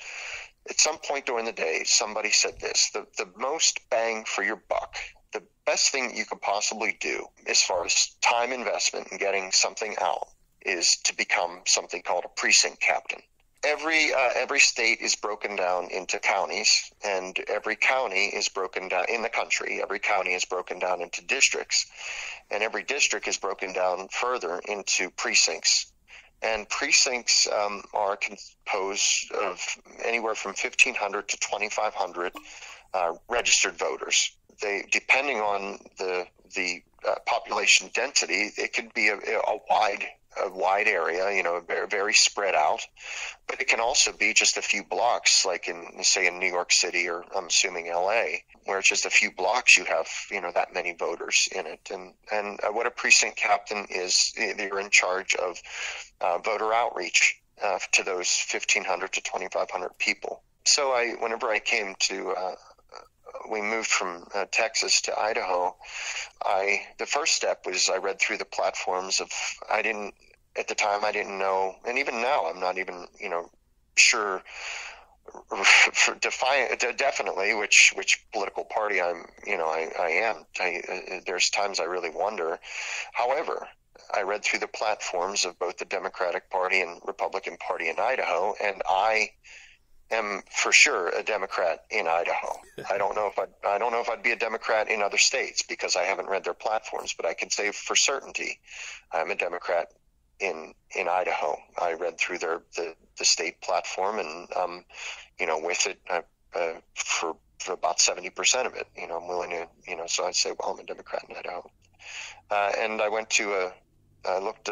at some point during the day somebody said this: the most bang for your buck, the best thing you could possibly do as far as time investment and getting something out, is to become something called a precinct captain. Every state is broken down into counties, and every county is broken down in the country. Every county is broken down into districts, and every district is broken down further into precincts. And precincts are composed of anywhere from 1,500 to 2,500 registered voters. Depending on the population density, it could be a wide area, very, very spread out, but it can also be just a few blocks, like in New York City, or I'm assuming LA, where it's just a few blocks you have, that many voters in it. And what a precinct captain is, they're in charge of voter outreach to those 1,500 to 2,500 people. So whenever I came to, we moved from Texas to Idaho, the first step was I read through the platforms of, at the time I didn't know, and even now I'm not even, sure definitely which political party I'm, I am. There's times I really wonder. However, I read through the platforms of both the Democratic Party and Republican Party in Idaho, and I am for sure a Democrat in Idaho. I don't know if I'd be a Democrat in other states because I haven't read their platforms, but I can say for certainty I'm a Democrat in Idaho. I read through the state platform, and with it for about 70% of it, I'm willing to, so I'd say, well, I'm a Democrat in Idaho. And I went to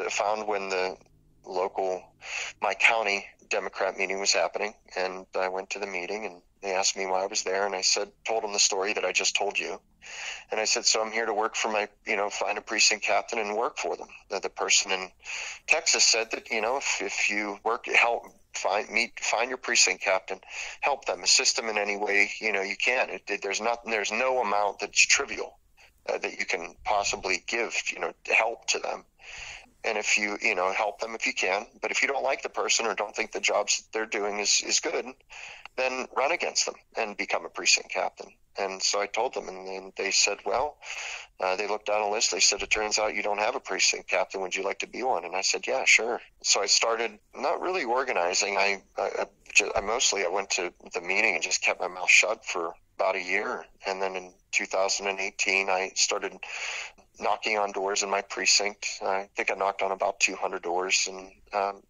found when the local, my county Democrat meeting was happening, and I went to the meeting, and They asked me why I was there, and I said, told them the story that I just told you. And I said, so I'm here to work for my, find a precinct captain and work for them. The person in Texas said that, if you work, find your precinct captain, help them, assist them in any way, you can. There's no amount that's trivial that you can possibly give, help to them. And if you, help them if you can, but if you don't like the person or don't think the jobs that they're doing is good, then run against them and become a precinct captain. And so I told them, and they said, well, they looked down a list. They said, it turns out you don't have a precinct captain. Would you like to be one? And I said, yeah, sure. So I started not really organizing. I went to the meeting and just kept my mouth shut for about a year. And then in 2018, I started knocking on doors in my precinct. I think I knocked on about 200 doors, and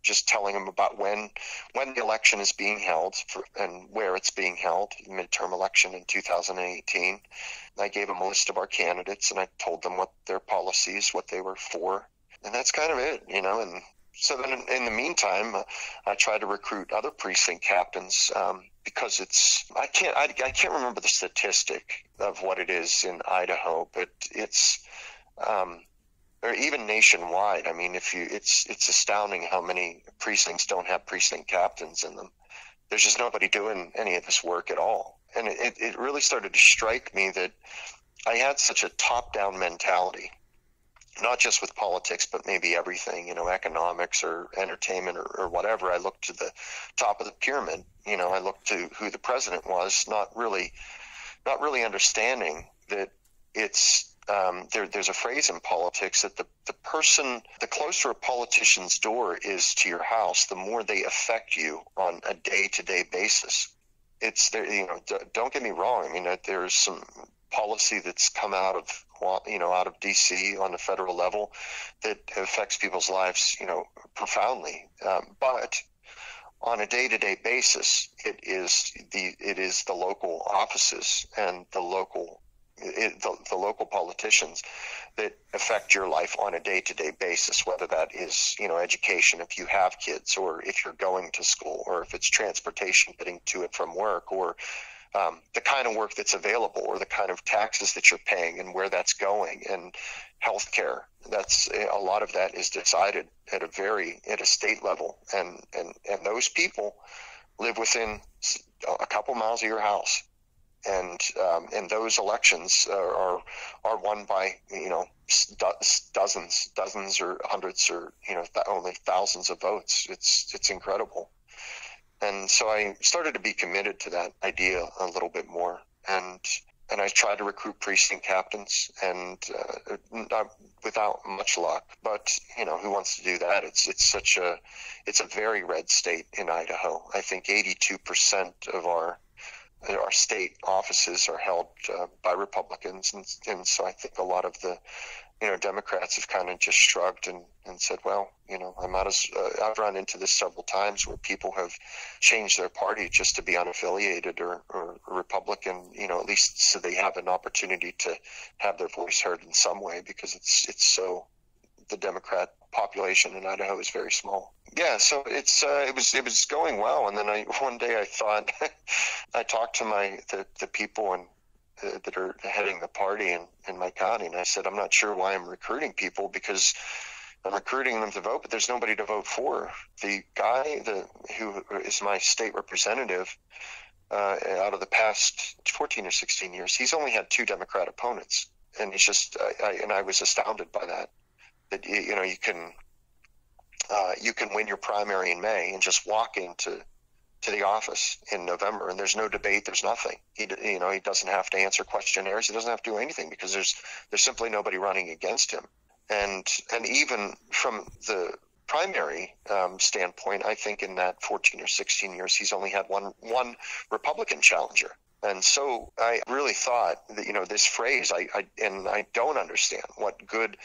just telling them about when the election is being held and where it's being held, midterm election in 2018. I gave them a list of our candidates, and I told them what their policies, what they were for. And that's kind of it, and so then in the meantime, I tried to recruit other precinct captains, because I can't remember the statistic of what it is in Idaho, but it's, or even nationwide. I mean, it's astounding how many precincts don't have precinct captains in them. There's just nobody doing any of this work at all. And it really started to strike me that I had such a top-down mentality, not just with politics, but maybe everything, economics or entertainment or whatever. I looked to the top of the pyramid, I looked to who the president was, not really understanding that it's, there's a phrase in politics that the closer a politician's door is to your house, the more they affect you on a day-to-day basis. It's there, don't get me wrong. I mean, there's some policy that's come out of DC on the federal level that affects people's lives, profoundly. But on a day-to-day basis, it is the local offices and the local politicians that affect your life on a day-to-day basis, whether that is, education, if you have kids, or if you're going to school, or if it's transportation, getting to and from work, or the kind of work that's available, or the kind of taxes that you're paying and where that's going, and healthcare. That's a lot of that is decided at a state level, and those people live within a couple miles of your house, and those elections are won by dozens or hundreds or only thousands of votes. It's incredible. And so I started to be committed to that idea a little bit more, and I tried to recruit precinct captains, and not without much luck. But who wants to do that? It's a very red state in Idaho. I think 82% of our state offices are held by Republicans, and so I think a lot of the Democrats have kind of just shrugged and said, well, I've run into this several times where people have changed their party just to be unaffiliated or Republican, at least so they have an opportunity to have their voice heard in some way, because the Democrat population in Idaho is very small. Yeah, so it was going well, and then one day I thought I talked to the people and that are heading the party in my county. And I said, I'm not sure why I'm recruiting people, because I'm recruiting them to vote, but there's nobody to vote for. The guy who is my state representative out of the past 14 or 16 years, he's only had two Democrat opponents. And it's just, I was astounded by that, you can win your primary in May and just walk into the office in November, and there's no debate, there's nothing. He doesn't have to answer questionnaires, he doesn't have to do anything, because there's simply nobody running against him. And even from the primary standpoint, I think in that 14 or 16 years, he's only had one Republican challenger. And so I really thought that, this phrase, I don't understand what good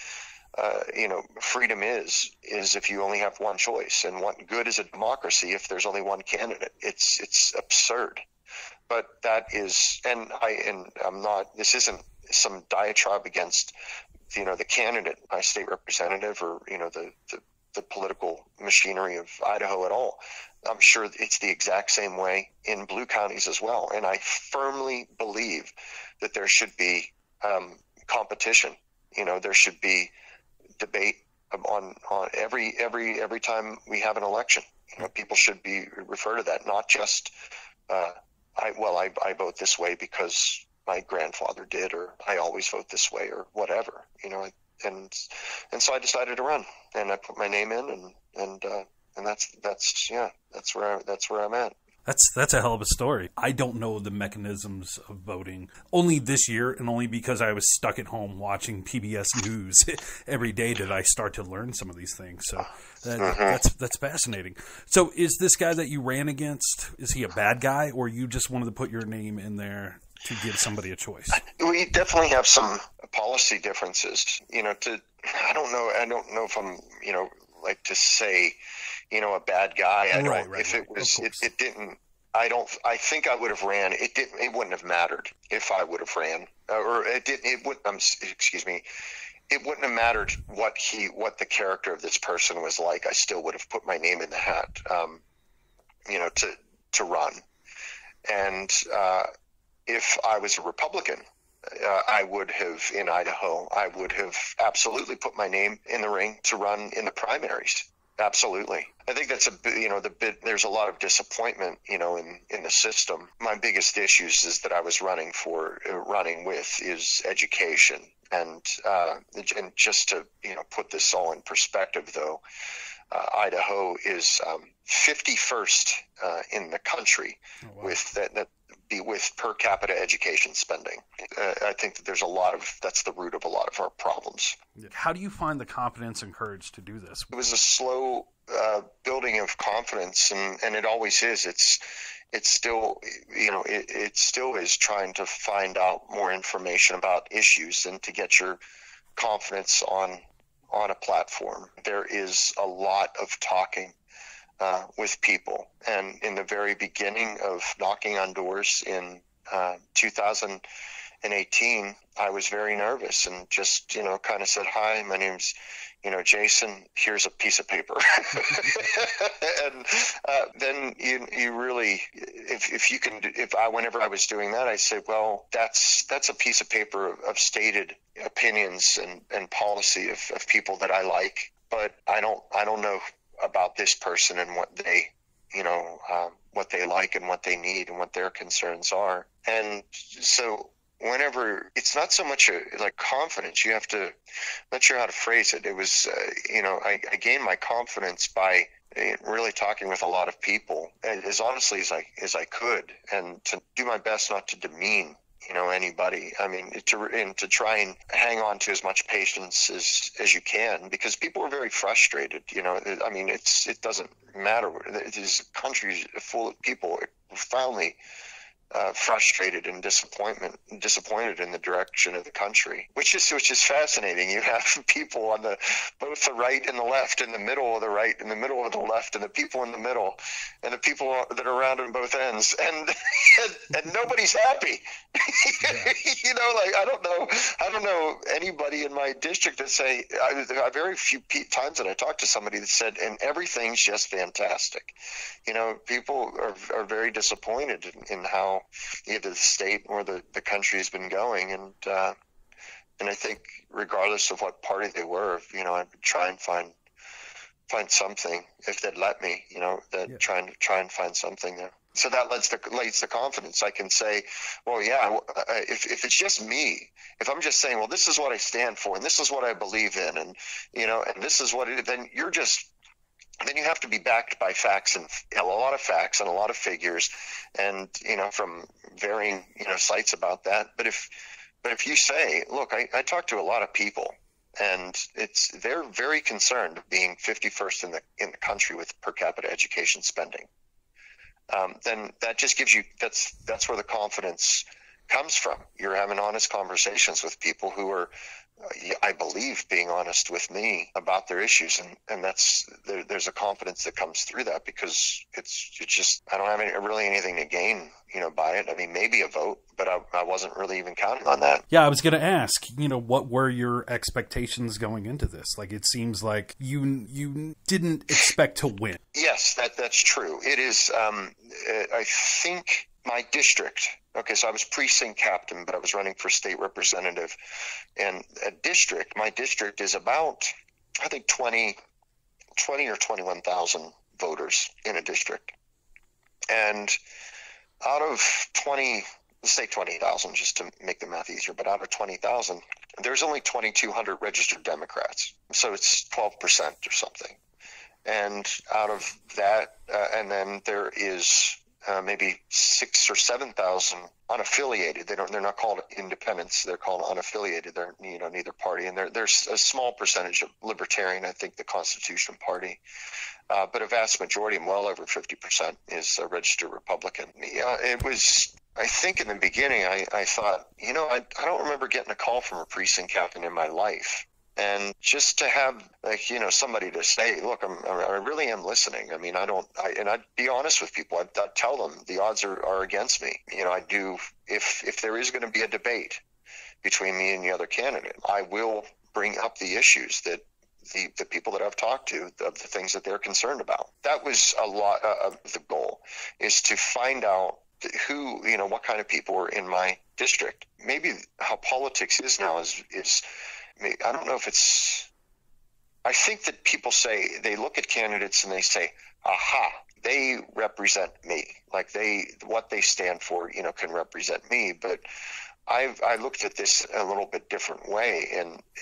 freedom is if you only have one choice, and what good is a democracy if there's only one candidate? It's absurd. But that is, this isn't some diatribe against, the candidate, my state representative, or, the political machinery of Idaho at all. I'm sure it's the exact same way in blue counties as well. And I firmly believe that there should be competition. You know, there should be debate on every time we have an election. You know, people should be referred to that, not just I vote this way because my grandfather did, or I always vote this way, or whatever. You know, and so I decided to run, and I put my name in, and that's where I'm at. That's a hell of a story. I don't know the mechanisms of voting. Only this year, and only because I was stuck at home watching PBS News every day, did I start to learn some of these things. So that's fascinating. So is this guy that you ran against, is he a bad guy, or you just wanted to put your name in there to give somebody a choice? We definitely have some policy differences. You know, I don't know if I'm, you know, like to say, you know, a bad guy. I think I would have ran. It wouldn't have mattered if I would have ran, or it didn't, it would, excuse me. It wouldn't have mattered what the character of this person was like. I still would have put my name in the hat, you know, to run. And, if I was a Republican, I would have, in Idaho, I would have absolutely put my name in the ring to run in the primaries. Absolutely. I think that's there's a lot of disappointment, you know, in the system. My biggest issues is that I was running with is education. And just to, you know, put this all in perspective, though, Idaho is 51st in the country. Oh, wow. with per capita education spending. I think that that's the root of a lot of our problems. How do you find the confidence and courage to do this? It was a slow building of confidence, and it always is. It's still, you know, it still is trying to find out more information about issues and to get your confidence on a platform. There is a lot of talking with people. And in the very beginning of knocking on doors in 2018, I was very nervous and just, you know, kind of said, "Hi, my name's, you know, Jason, here's a piece of paper." And then you really, whenever I was doing that, I said, well, that's a piece of paper of stated opinions and policy of people that I like, but I don't know about this person and what they, you know, what they like and what they need and what their concerns are. And so whenever, it's not so much like confidence, you have to, I'm not sure how to phrase it. It was, you know, I gained my confidence by really talking with a lot of people as honestly as I could, and to do my best not to demean, you know, anybody. I mean, to try and hang on to as much patience as you can, because people are very frustrated. You know, I mean, it doesn't matter. This country's full of people profoundly frustrated and disappointed in the direction of the country, which is fascinating. You have people on both the right and the left, in the middle of the right and the middle of the left, and the people in the middle, and the people that are around on both ends, and nobody's happy. Yeah. You know, like I don't know anybody in my district that say, very few times that I talked to somebody that said, and everything's just fantastic. You know, people are very disappointed in how either the state or the country has been going, and I think regardless of what party they were, you know, I'd try and find something if they'd let me, you know, that yeah. try and find something there. So that leads to confidence. I can say, well, yeah, if it's just me, if I'm just saying, well, this is what I stand for and this is what I believe in, and you know, and this is what it is, then you're just. Then you have to be backed by facts and a lot of facts and a lot of figures, and you know, from varying, you know, sites about that. But if you say, look, I talk to a lot of people, and they're very concerned being 51st in the country with per capita education spending. Then that just gives you that's where the confidence comes from. You're having honest conversations with people who are I believe, being honest with me about their issues. And that's, there's a confidence that comes through that, because it's just, I don't have really anything to gain, by it. I mean, maybe a vote, but I wasn't really even counting on that. Yeah. I was going to ask, what were your expectations going into this? Like, it seems like you didn't expect to win. Yes, that's true. It is. I think my district, okay, so I was precinct captain, but I was running for state representative. And my district is about, I think, 20 or 21,000 voters in a district. And out of 20, let's say 20,000, just to make the math easier, but out of 20,000, there's only 2,200 registered Democrats. So it's 12% or something. And out of that, and then there is... maybe 6,000 or 7,000 unaffiliated. They're not called independents. They're called unaffiliated. They're neither party, and there's a small percentage of libertarian. I think the Constitution Party, but a vast majority, well over 50%, is a registered Republican. Yeah, it was. I think in the beginning, I thought, I don't remember getting a call from a precinct captain in my life. And just to have, somebody to say, look, I really am listening. I mean, and I'd be honest with people. I'd tell them the odds are against me. I do, if there is going to be a debate between me and the other candidate, I will bring up the issues that the people that I've talked to, of the things that they're concerned about. That was a lot of the goal, is to find out who, what kind of people were in my district. Maybe how politics is now is I don't know if it's, I think that people say, they look at candidates and they say, aha, they represent me. Like what they stand for, can represent me. But I looked at this a little bit different way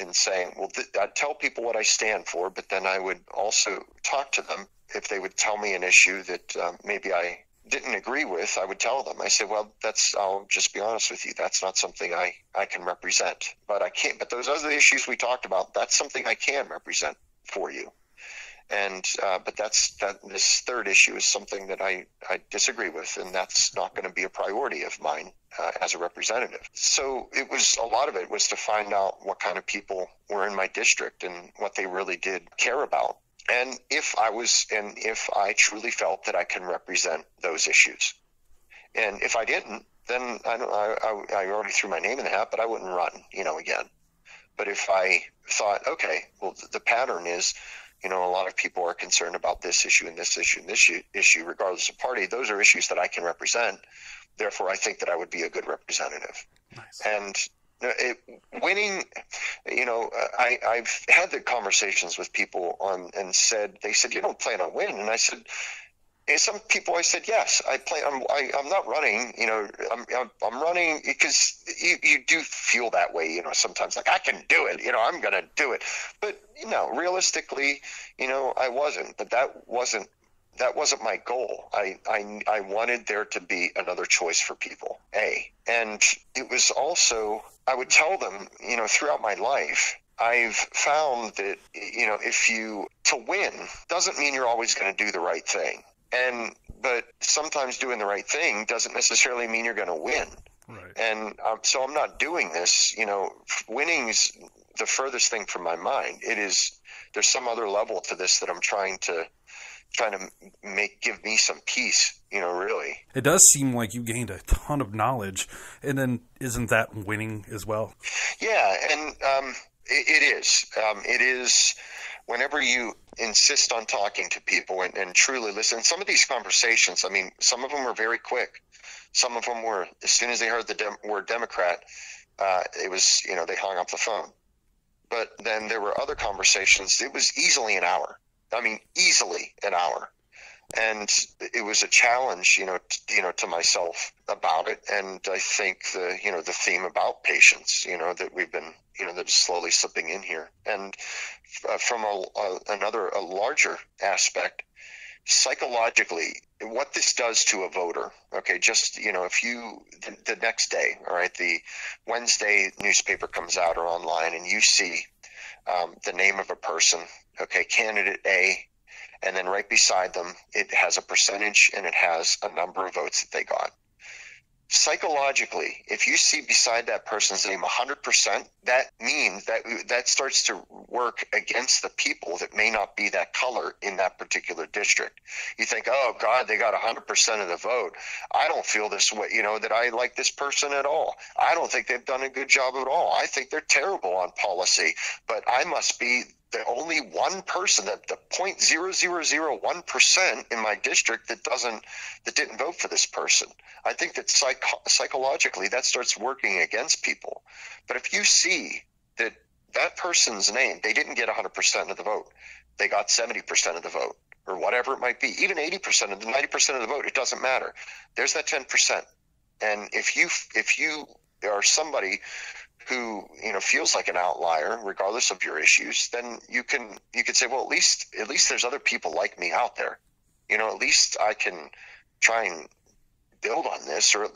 in saying, well, I'd tell people what I stand for, but then I would also talk to them. If they would tell me an issue that maybe I didn't agree with, I would tell them. I said, well, I'll just be honest with you. That's not something I can represent, but those other issues we talked about, that's something I can represent for you. And, but this third issue is something that I disagree with, and that's not going to be a priority of mine as a representative. So it was, a lot of it was to find out what kind of people were in my district and what they really did care about. And if I truly felt that I can represent those issues, and if I didn't, then I already threw my name in the hat, but I wouldn't run, again. But if I thought, okay, well, the pattern is, a lot of people are concerned about this issue and this issue and this issue, regardless of party. Those are issues that I can represent. Therefore, I think that I would be a good representative. Nice. And winning, I've had the conversations with people they said, you don't plan on winning. And I said, and some people, I said, yes, I plan. I'm not running, I'm running because you do feel that way, sometimes, like I can do it, I'm going to do it. But realistically, I wasn't, but that wasn't my goal. I wanted there to be another choice for people. And it was also, I would tell them, throughout my life, I've found that, to win doesn't mean you're always going to do the right thing. But sometimes doing the right thing doesn't necessarily mean you're going to win. Right. And so I'm not doing this, winning's the furthest thing from my mind. It is, there's some other level to this that I'm trying to give me some peace, really. It does seem like you gained a ton of knowledge, and then isn't that winning as well? Yeah, and it is. It is whenever you insist on talking to people and truly listen. Some of these conversations, I mean, some of them were very quick. Some of them were, as soon as they heard the word Democrat, it was, they hung up the phone. But then there were other conversations. It was easily an hour. I mean, easily an hour. And it was a challenge, to myself about it. And I think the theme about patience, that we've been, that is slowly slipping in here. And from another larger aspect, psychologically, what this does to a voter, okay, just, if you, the next day, all right, the Wednesday newspaper comes out or online, and you see the name of a person, okay, candidate A, and then right beside them, it has a percentage and it has a number of votes that they got. psychologically, if you see beside that person's name 100%, that means that starts to work against the people that may not be that color in that particular district. You think, oh God, they got 100% of the vote. I don't feel this way, that I like this person at all. I don't think they've done a good job at all. I think they're terrible on policy, but I must be the only one person, that the 0.0001% in my district that didn't vote for this person. I think that psychologically that starts working against people. But if you see that person's name, they didn't get 100% of the vote, they got 70% of the vote, or whatever it might be, even 80% of the 90% of the vote, it doesn't matter. There's that 10%. And if you are somebody who feels like an outlier, regardless of your issues, then you can say, well, at least there's other people like me out there. At least I can try and build on this, or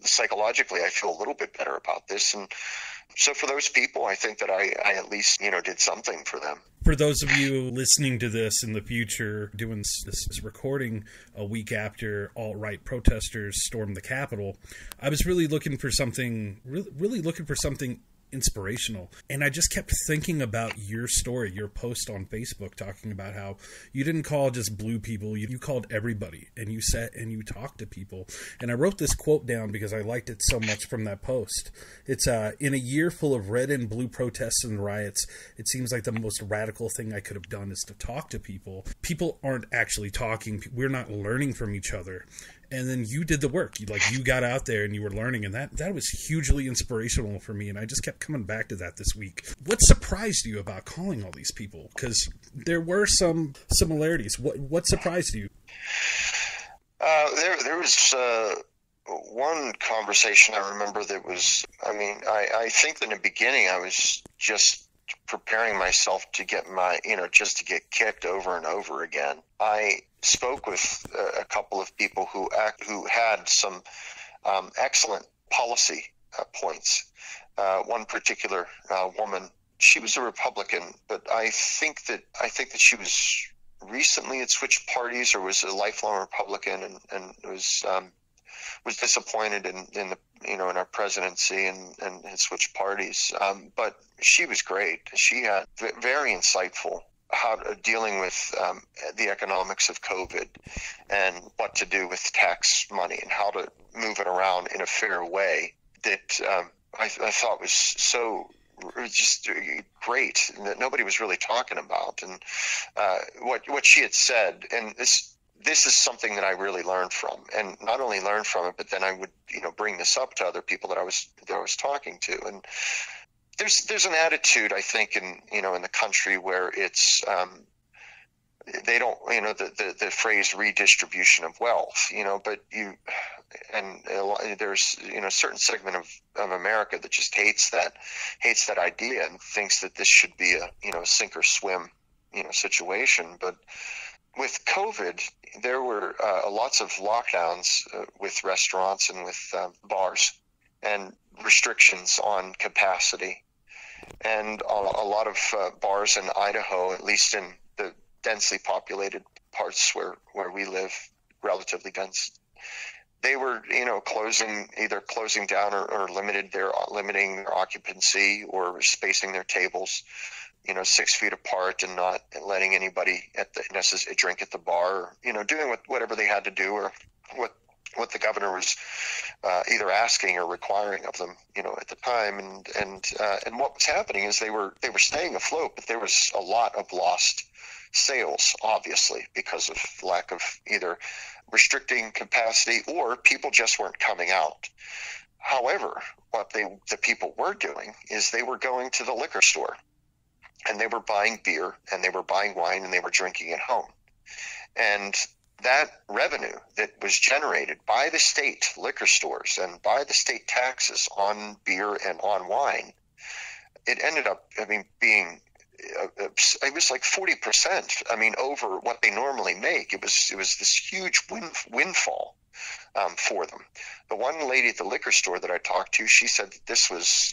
psychologically I feel a little bit better about this. And so for those people, I think that I at least did something for them. For those of you listening to this in the future, doing this recording a week after alt-right protesters stormed the Capitol, I was really looking for something, really looking for something inspirational. And I just kept thinking about your story, your post on Facebook, talking about how you didn't call just blue people, you called everybody, and you sat and you talked to people. And I wrote this quote down because I liked it so much from that post. It's in a year full of red and blue protests and riots, it seems like the most radical thing I could have done is to talk to people. People aren't actually talking. We're not learning from each other. And then you did the work. You got out there and you were learning, and that was hugely inspirational for me. And I just kept coming back to that this week. What surprised you about calling all these people? Because there were some similarities. What surprised you? There was one conversation I remember that was, I think in the beginning I was just preparing myself to get just to get kicked over and over again. I spoke with a couple of people who had some excellent policy points. One particular woman, she was a Republican, but I think that she was recently had switched parties or was a lifelong Republican, and was disappointed in the in our presidency and had switched parties. But she was great. She had very insightful how dealing with the economics of COVID and what to do with tax money and how to move it around in a fair way that I thought was so just great that nobody was really talking about. And what she had said, and this is something that I really learned from, and not only learned from it, but then I would bring this up to other people that I was talking to. And there's an attitude, I think, in in the country where it's they don't the phrase redistribution of wealth, but there's a certain segment of America that just hates that idea and thinks that this should be a sink or swim situation. But with COVID, there were lots of lockdowns with restaurants and with bars and restrictions on capacity. And a lot of bars in Idaho, at least in the densely populated parts where we live, relatively dense, they were closing down or limiting their occupancy or spacing their tables 6 feet apart and not letting anybody necessarily drink at the bar, or, doing whatever they had to do, or what the governor was either asking or requiring of them, at the time. And what was happening is they were staying afloat, but there was a lot of lost sales, obviously, because of lack of either restricting capacity or people just weren't coming out. However, what the people were doing is they were going to the liquor store, and they were buying beer, and they were buying wine, and they were drinking at home. And that revenue that was generated by the state liquor stores and by the state taxes on beer and on wine, it ended up, being, it was like 40%, over what they normally make. It was this huge windfall for them. The one lady at the liquor store that I talked to, she said that this was,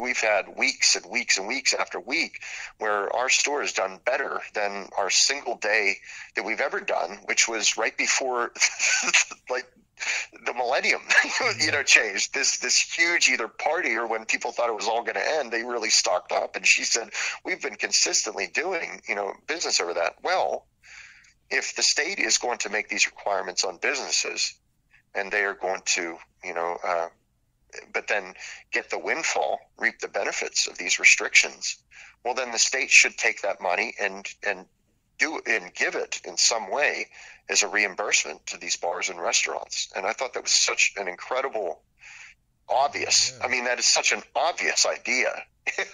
we've had weeks and weeks and weeks after week where our store has done better than our single day that we've ever done, which was right before like the millennium, changed. This huge either party or when people thought it was all going to end, they really stocked up. And she said, we've been consistently doing, business over that. Well, if the state is going to make these requirements on businesses and they are going to, but then get the windfall, reap the benefits of these restrictions, well, then the state should take that money and do and give it in some way as a reimbursement to these bars and restaurants. And I thought that was such an incredible, obvious. Yeah. I mean, that is such an obvious idea,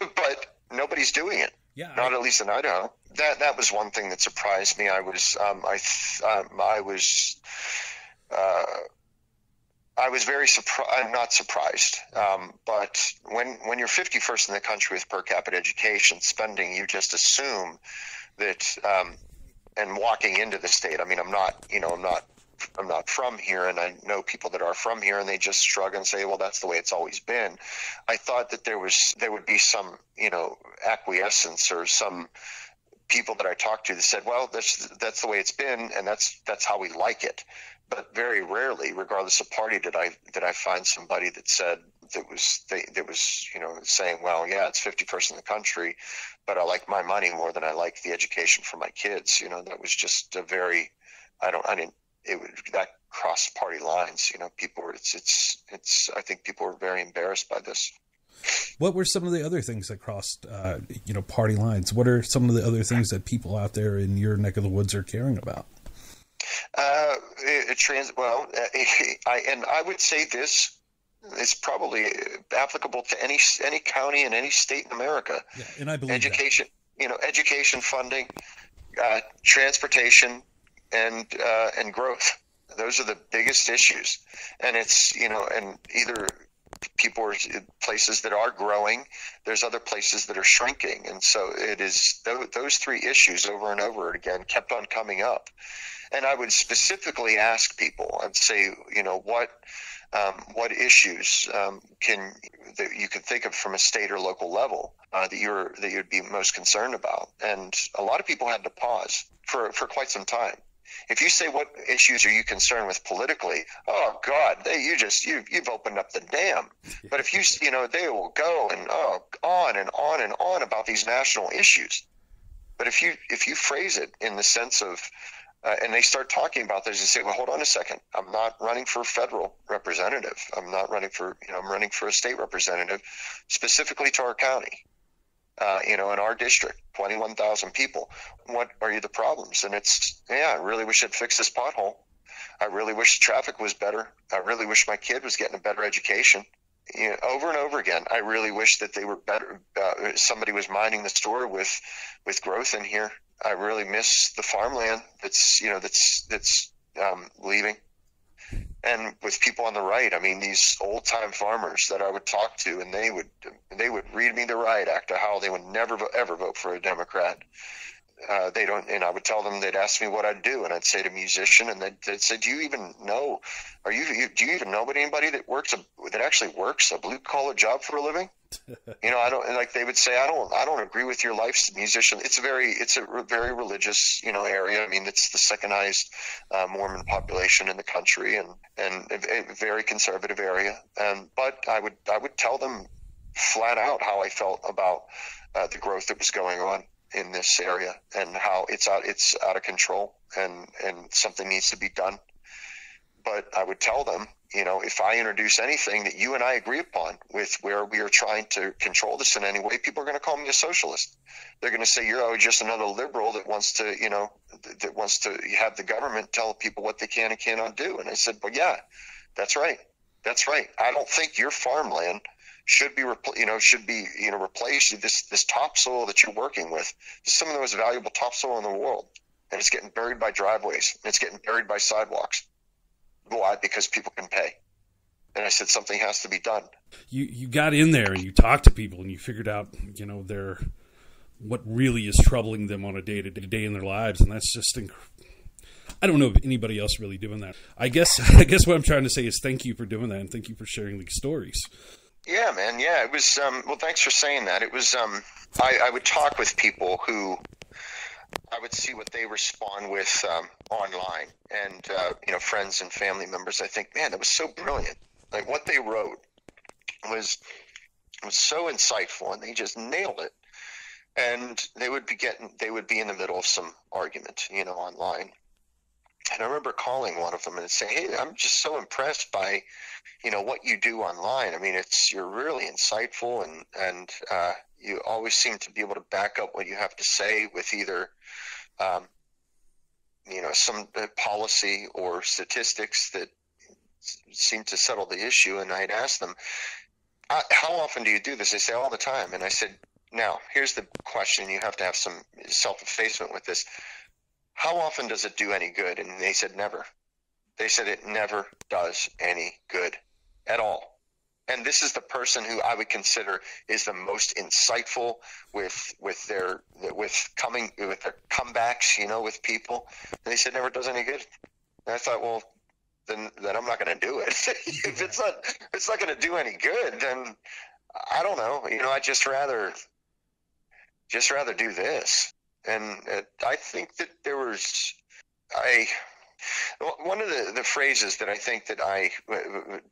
but nobody's doing it. Yeah, not at least in Idaho. That was one thing that surprised me. I was very surprised. I'm not surprised. But when you're 51st in the country with per capita education spending, you just assume that. And walking into the state, I mean, I'm not from here, and I know people that are from here, and they just shrug and say, well, that's the way it's always been. I thought that there would be some, acquiescence or some people that I talked to that said, well, that's the way it's been, and that's how we like it. But very rarely, regardless of party, did I find somebody that said saying, well, yeah, it's 51st in the country, but I like my money more than I like the education for my kids. That was just a very, that crossed party lines. People were, I think people were very embarrassed by this. What were some of the other things that crossed, party lines? What are some of the other things that people out there in your neck of the woods are caring about? I would say this is probably applicable to any county and any state in America. Yeah, and I believe education, that. Education funding, transportation, and growth. Those are the biggest issues. And it's, and either people are places that are growing, there's other places that are shrinking. And so it is those three issues over and over again kept on coming up. And I would specifically ask people and say, what issues that you could think of from a state or local level that you'd be most concerned about. And a lot of people had to pause for quite some time. If you say, what issues are you concerned with politically? Oh God, you've opened up the dam. But if they will go and on and on and on about these national issues. But if you phrase it in the sense of and they start talking about this and say, well, hold on a second. I'm not running for federal representative. I'm not running for, I'm running for a state representative specifically to our county, in our district, 21,000 people. What are the problems? And it's, I really wish I'd fix this pothole. I really wish traffic was better. I really wish my kid was getting a better education. Over and over again, I really wish that they were better. Somebody was minding the store with growth in here. I really miss the farmland that's leaving. And with people on the right, I mean, these old time farmers that I would talk to, and they would read me the riot act of how they would never ever vote for a Democrat. They don't, and I would tell them, they'd ask me what I'd do, and I'd say to musician, and they'd say, do you even know about anybody that actually works a blue collar job for a living? I don't, like they would say, I don't agree with your life's musician. It's a very religious, area. I mean, it's the second highest Mormon population in the country, and a very conservative area. But I would tell them flat out how I felt about the growth that was going on in this area and how it's out of control and something needs to be done. But I would tell them, if I introduce anything that you and I agree upon with where we are trying to control this in any way, people are going to call me a socialist. They're going to say, you're just another liberal that wants to, that wants to have the government tell people what they can and cannot do. And I said, well, yeah, that's right. That's right. I don't think your farmland should be, replaced. This topsoil that you're working with is some of the most valuable topsoil in the world. And it's getting buried by driveways. And it's getting buried by sidewalks. Why? Because people can pay. And I said, something has to be done. You got in there and you talked to people and you figured out, what really is troubling them on a day-to-day in their lives. And that's just I don't know of anybody else really doing that. I guess what I'm trying to say is thank you for doing that, and thank you for sharing these stories. Yeah, man. Yeah, it was, well, thanks for saying that. It was, I would talk with people who I would see what they respond with online, and, you know, friends and family members. I think, man, that was so brilliant. Like, what they wrote was so insightful, and they just nailed it. And they would be in the middle of some argument, you know, online. And I remember calling one of them and saying, hey, I'm just so impressed by, you know, what you do online. I mean, you're really insightful, and you always seem to be able to back up what you have to say with either, you know, some policy or statistics that seem to settle the issue. And I'd ask them, how often do you do this? They say all the time. And I said, now, here's the question. You have to have some self-effacement with this. How often does it do any good? And they said, never. They said it never does any good at all. And this is the person who I would consider is the most insightful with their comebacks, you know, with people. And they said, never does any good. And I thought, well, then I'm not going to do it. If it's not going to do any good, then I don't know. You know, I'd just rather do this. And I think that there was one of the phrases that I think that I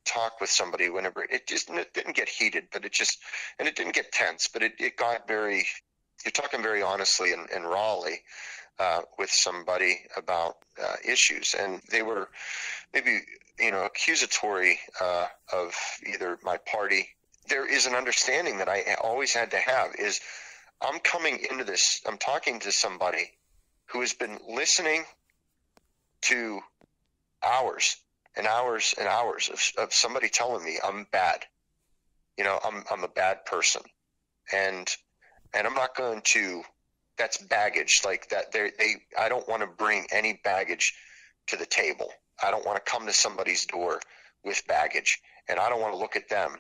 talked with somebody whenever it didn't get heated, but it didn't get tense, but it got very, you're talking very honestly and rawly with somebody about issues. And they were maybe, you know, accusatory of either my party. There is an understanding that I always had to have is, I'm coming into this, I'm talking to somebody who has been listening to hours and hours and hours of somebody telling me I'm bad. You know, I'm a bad person. And I'm not going to, that's baggage like that. I don't want to bring any baggage to the table. I don't want to come to somebody's door with baggage, and I don't want to look at them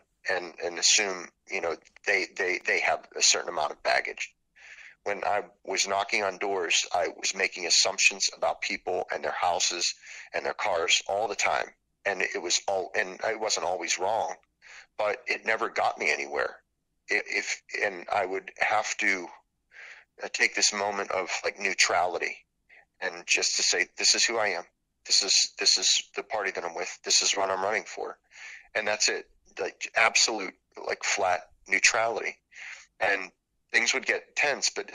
and assume, you know, they have a certain amount of baggage. When I was knocking on doors, I was making assumptions about people and their houses and their cars all the time. And I wasn't always wrong, but it never got me anywhere. And I would have to take this moment of like neutrality and just to say, this is who I am. This is the party that I'm with. This is what I'm running for. And that's it. Like absolute, like flat neutrality, and things would get tense. But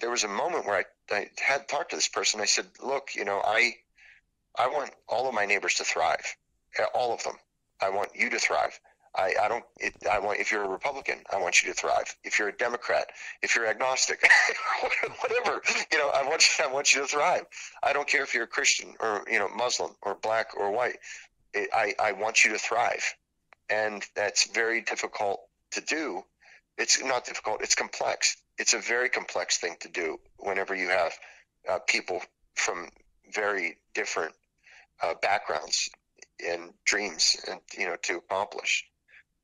there was a moment where I had talked to this person. I said, look, you know, I want all of my neighbors to thrive, all of them. I want you to thrive. If you're a Republican, I want you to thrive. If you're a Democrat, if you're agnostic, whatever, you know, I want you to thrive. I don't care if you're a Christian or, you know, Muslim or black or white. I want you to thrive. And that's very difficult to do. It's not difficult. It's complex. It's a very complex thing to do whenever you have people from very different backgrounds and dreams, and you know, to accomplish.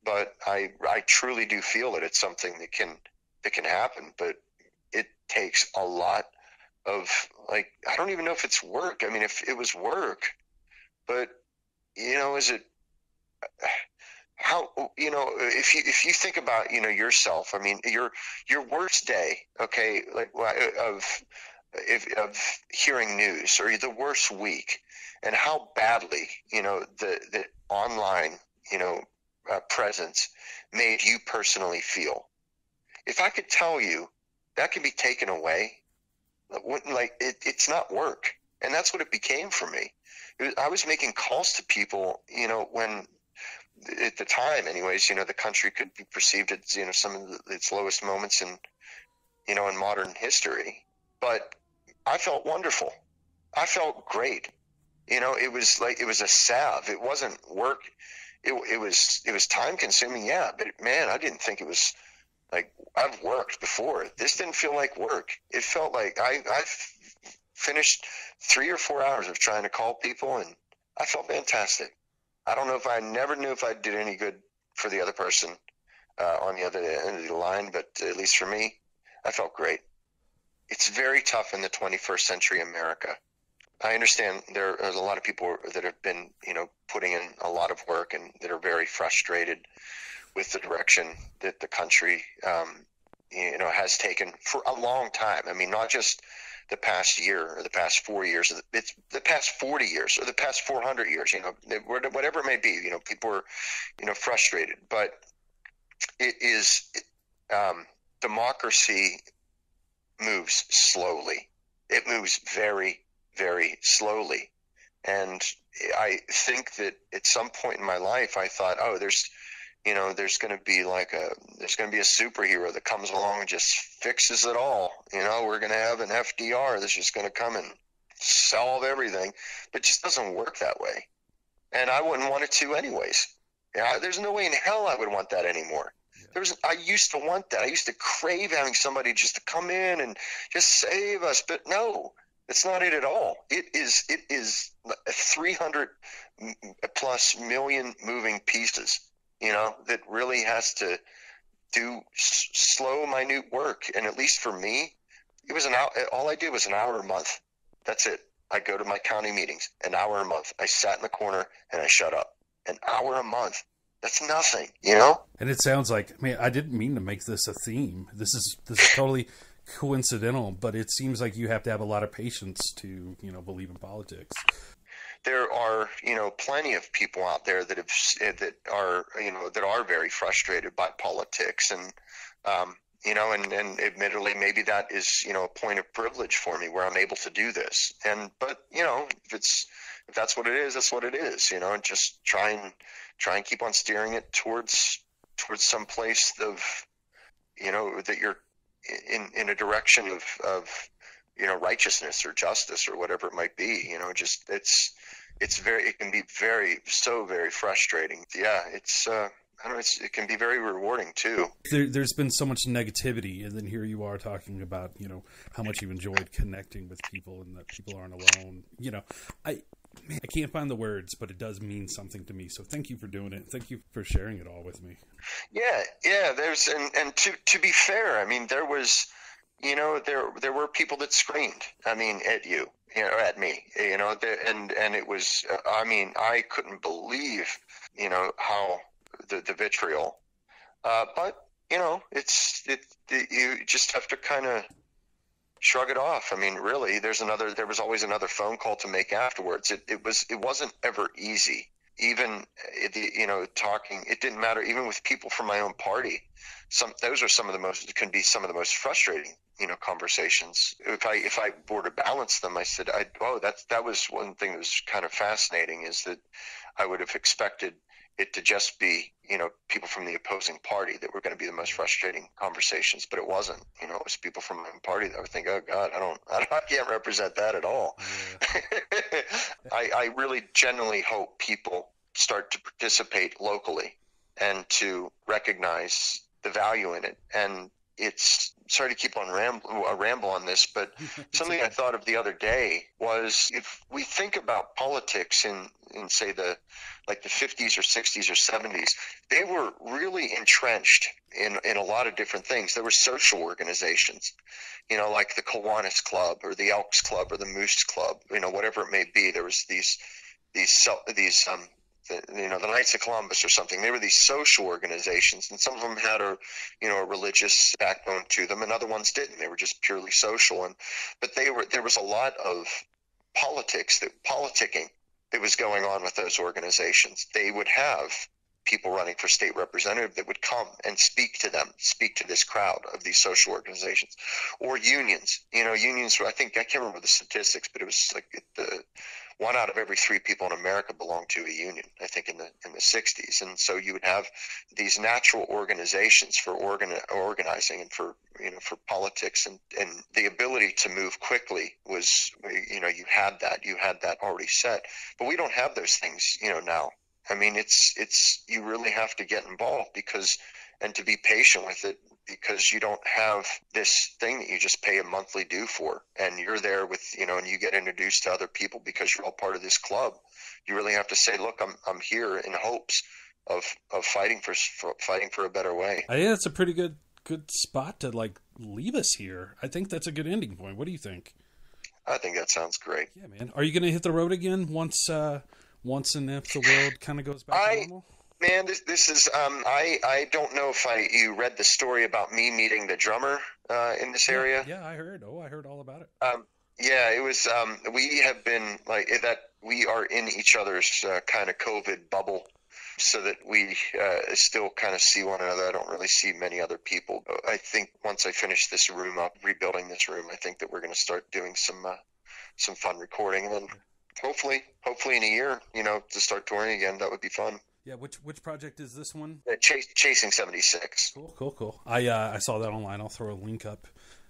But I truly do feel that it's something that can happen. But it takes a lot of, like, I don't even know if it's work. I mean, if it was work, but you know, is it? How, you know, if you think about, you know, yourself, I mean, your worst day, okay, like of hearing news, or the worst week, and how badly, you know, the online, you know, presence made you personally feel. If I could tell you that can be taken away, like it's not work, and that's what it became for me. I was making calls to people, you know, when. At the time, anyways, you know, the country could be perceived as, you know, some of its lowest moments in, you know, in modern history. But I felt wonderful. I felt great. You know, it was like, it was a salve. It wasn't work. It was time consuming. Yeah. But man, I didn't think it was like, I've worked before. This didn't feel like work. It felt like I finished 3 or 4 hours of trying to call people, and I felt fantastic. I don't know if I never knew if I did any good for the other person on the other end of the line, but at least for me, I felt great. It's very tough in the 21st century America I understand there are a lot of people that have been, you know, putting in a lot of work and that are very frustrated with the direction that the country, you know, has taken for a long time. I mean, not just the past year or the past 4 years, it's the past 40 years or the past 400 years, you know, whatever it may be, you know, people are, you know, frustrated, but it is, democracy moves slowly. It moves very, very slowly. And I think that at some point in my life, I thought, oh, there's going to be a superhero that comes along and just fixes it all. You know, we're going to have an FDR that's just going to come and solve everything, but it just doesn't work that way. And I wouldn't want it to anyways. Yeah, there's no way in hell I would want that anymore. Yeah. I used to want that. I used to crave having somebody just to come in and just save us, but no, it's not it at all. It is 300 plus million moving pieces, you know, that really has to do slow, minute work. And at least for me, it was an hour. All I did was an hour a month. That's it. I go to my county meetings, an hour a month. I sat in the corner and I shut up. An hour a month. That's nothing, you know? And it sounds like, I mean, I didn't mean to make this a theme. This is totally coincidental, but it seems like you have to have a lot of patience to, you know, believe in politics. There are, you know, plenty of people out there that are very frustrated by politics, and you know, and admittedly, maybe that is, you know, a point of privilege for me where I'm able to do this. But you know, if that's what it is, that's what it is. You know, and just try and keep on steering it towards some place of, you know, that you're in a direction of you know, righteousness or justice or whatever it might be. You know, just it can be very frustrating. Yeah, it can be very rewarding too. There's been so much negativity, and then here you are talking about, you know, how much you've enjoyed connecting with people and that people aren't alone. You know, I can't find the words, but it does mean something to me. So thank you for doing it. Thank you for sharing it all with me. Yeah. There's and to be fair, I mean, there was, you know, there were people that screamed, I mean, at you, you know, at me, you know, and it was, I mean, I couldn't believe, you know, how the vitriol, but you know, you just have to kind of shrug it off. I mean, really, there was always another phone call to make afterwards. It wasn't ever easy. Even, you know, talking, it didn't matter, even with people from my own party. Can be some of the most frustrating, you know, conversations. If I were to balance them, I said, that was one thing that was kind of fascinating, is that I would have expected it to just be, you know, people from the opposing party that were going to be the most frustrating conversations, but it wasn't. You know, it was people from my own party that would think, oh God, I can't represent that at all. Yeah. I really genuinely hope people start to participate locally and to recognize the value in it. And it's, sorry to keep on ramble on this, but something I thought of the other day was, if we think about politics in say the 50s or 60s or 70s, they were really entrenched in a lot of different things. There were social organizations, you know, like the Kiwanis Club or the Elks Club or the Moose Club, you know, whatever it may be. There was the Knights of Columbus or something. They were these social organizations, and some of them had a religious backbone to them, and other ones didn't. They were just purely social. But there was a lot of politicking that was going on with those organizations. They would have people running for state representative that would come and speak to this crowd of these social organizations, or unions. You know, unions were, I think, I can't remember the statistics, but it was like the 1 out of every 3 people in America belonged to a union, I think, in the 60s. And so you would have these natural organizations for organizing and for, you know, for politics, and the ability to move quickly was, you know, you had that already set. But we don't have those things, you know, now. I mean, it's you really have to get involved and to be patient with it, because you don't have this thing that you just pay a monthly due for, and you're there with, you know, and you get introduced to other people because you're all part of this club. You really have to say, look, I'm here in hopes of fighting for a better way. I think that's a pretty good spot to leave us here. I think that's a good ending point. What do you think? I think that sounds great. Yeah, man. Are you going to hit the road again once and if the world kind of goes back to normal? Man, this is I don't know if you read the story about me meeting the drummer in this area. Yeah, I heard. Oh, I heard all about it. Yeah, it was we have been like that. We are in each other's kind of COVID bubble, so that we still kind of see one another. I don't really see many other people. I think once I finish this room up, rebuilding this room, I think that we're going to start doing some fun recording, and then hopefully in a year, to start touring again. That would be fun. Yeah, which project is this one? Chasing 76. Cool. I saw that online. I'll throw a link up,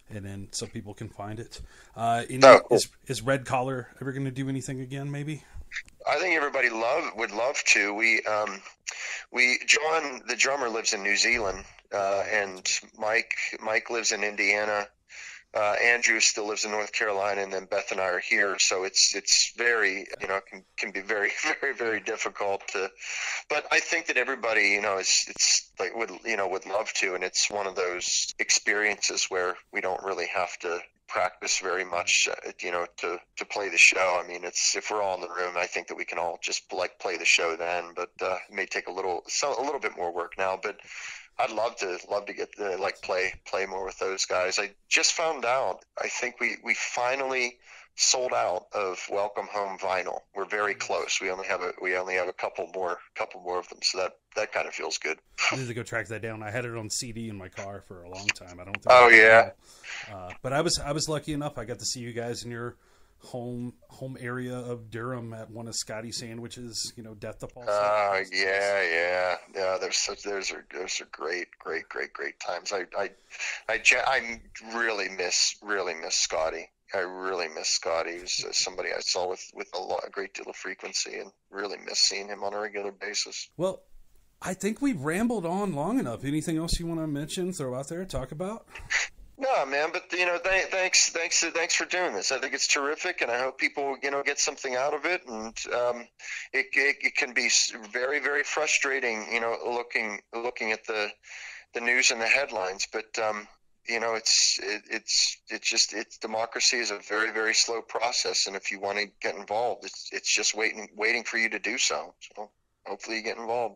and then so people can find it. Cool. Is Red Collar ever going to do anything again? Maybe. I think everybody would love to. We John the drummer lives in New Zealand, and Mike lives in Indiana. Andrew still lives in North Carolina, and then Beth and I are here. So it's very, can be very, very, very difficult to, but I think that everybody, it's like, would love to. And it's one of those experiences where we don't really have to practice very much, to play the show. I mean, if we're all in the room, I think that we can all just play the show then, but, it may take a little bit more work now, but I'd love to get the play more with those guys. I just found out, I think we finally sold out of Welcome Home vinyl. We're very close. We only have a couple more of them. So that kind of feels good. I need to go track that down. I had it on CD in my car for a long time. I don't think. Oh yeah. But I was lucky enough. I got to see you guys in your home area of Durham at one of Scotty Sandwich's, Death to Paul. Oh yeah. Those are great times. I really miss Scotty. I really miss Scotty. He was somebody I saw with a great deal of frequency, and really miss seeing him on a regular basis. Well, I think we've rambled on long enough. Anything else you want to mention, throw out there, talk about? No, man, but thanks for doing this. I think it's terrific, and I hope people get something out of it. And it can be very, very frustrating, looking at the news and the headlines. But democracy is a very, very slow process, and if you want to get involved, it's just waiting for you to do so. So hopefully you get involved.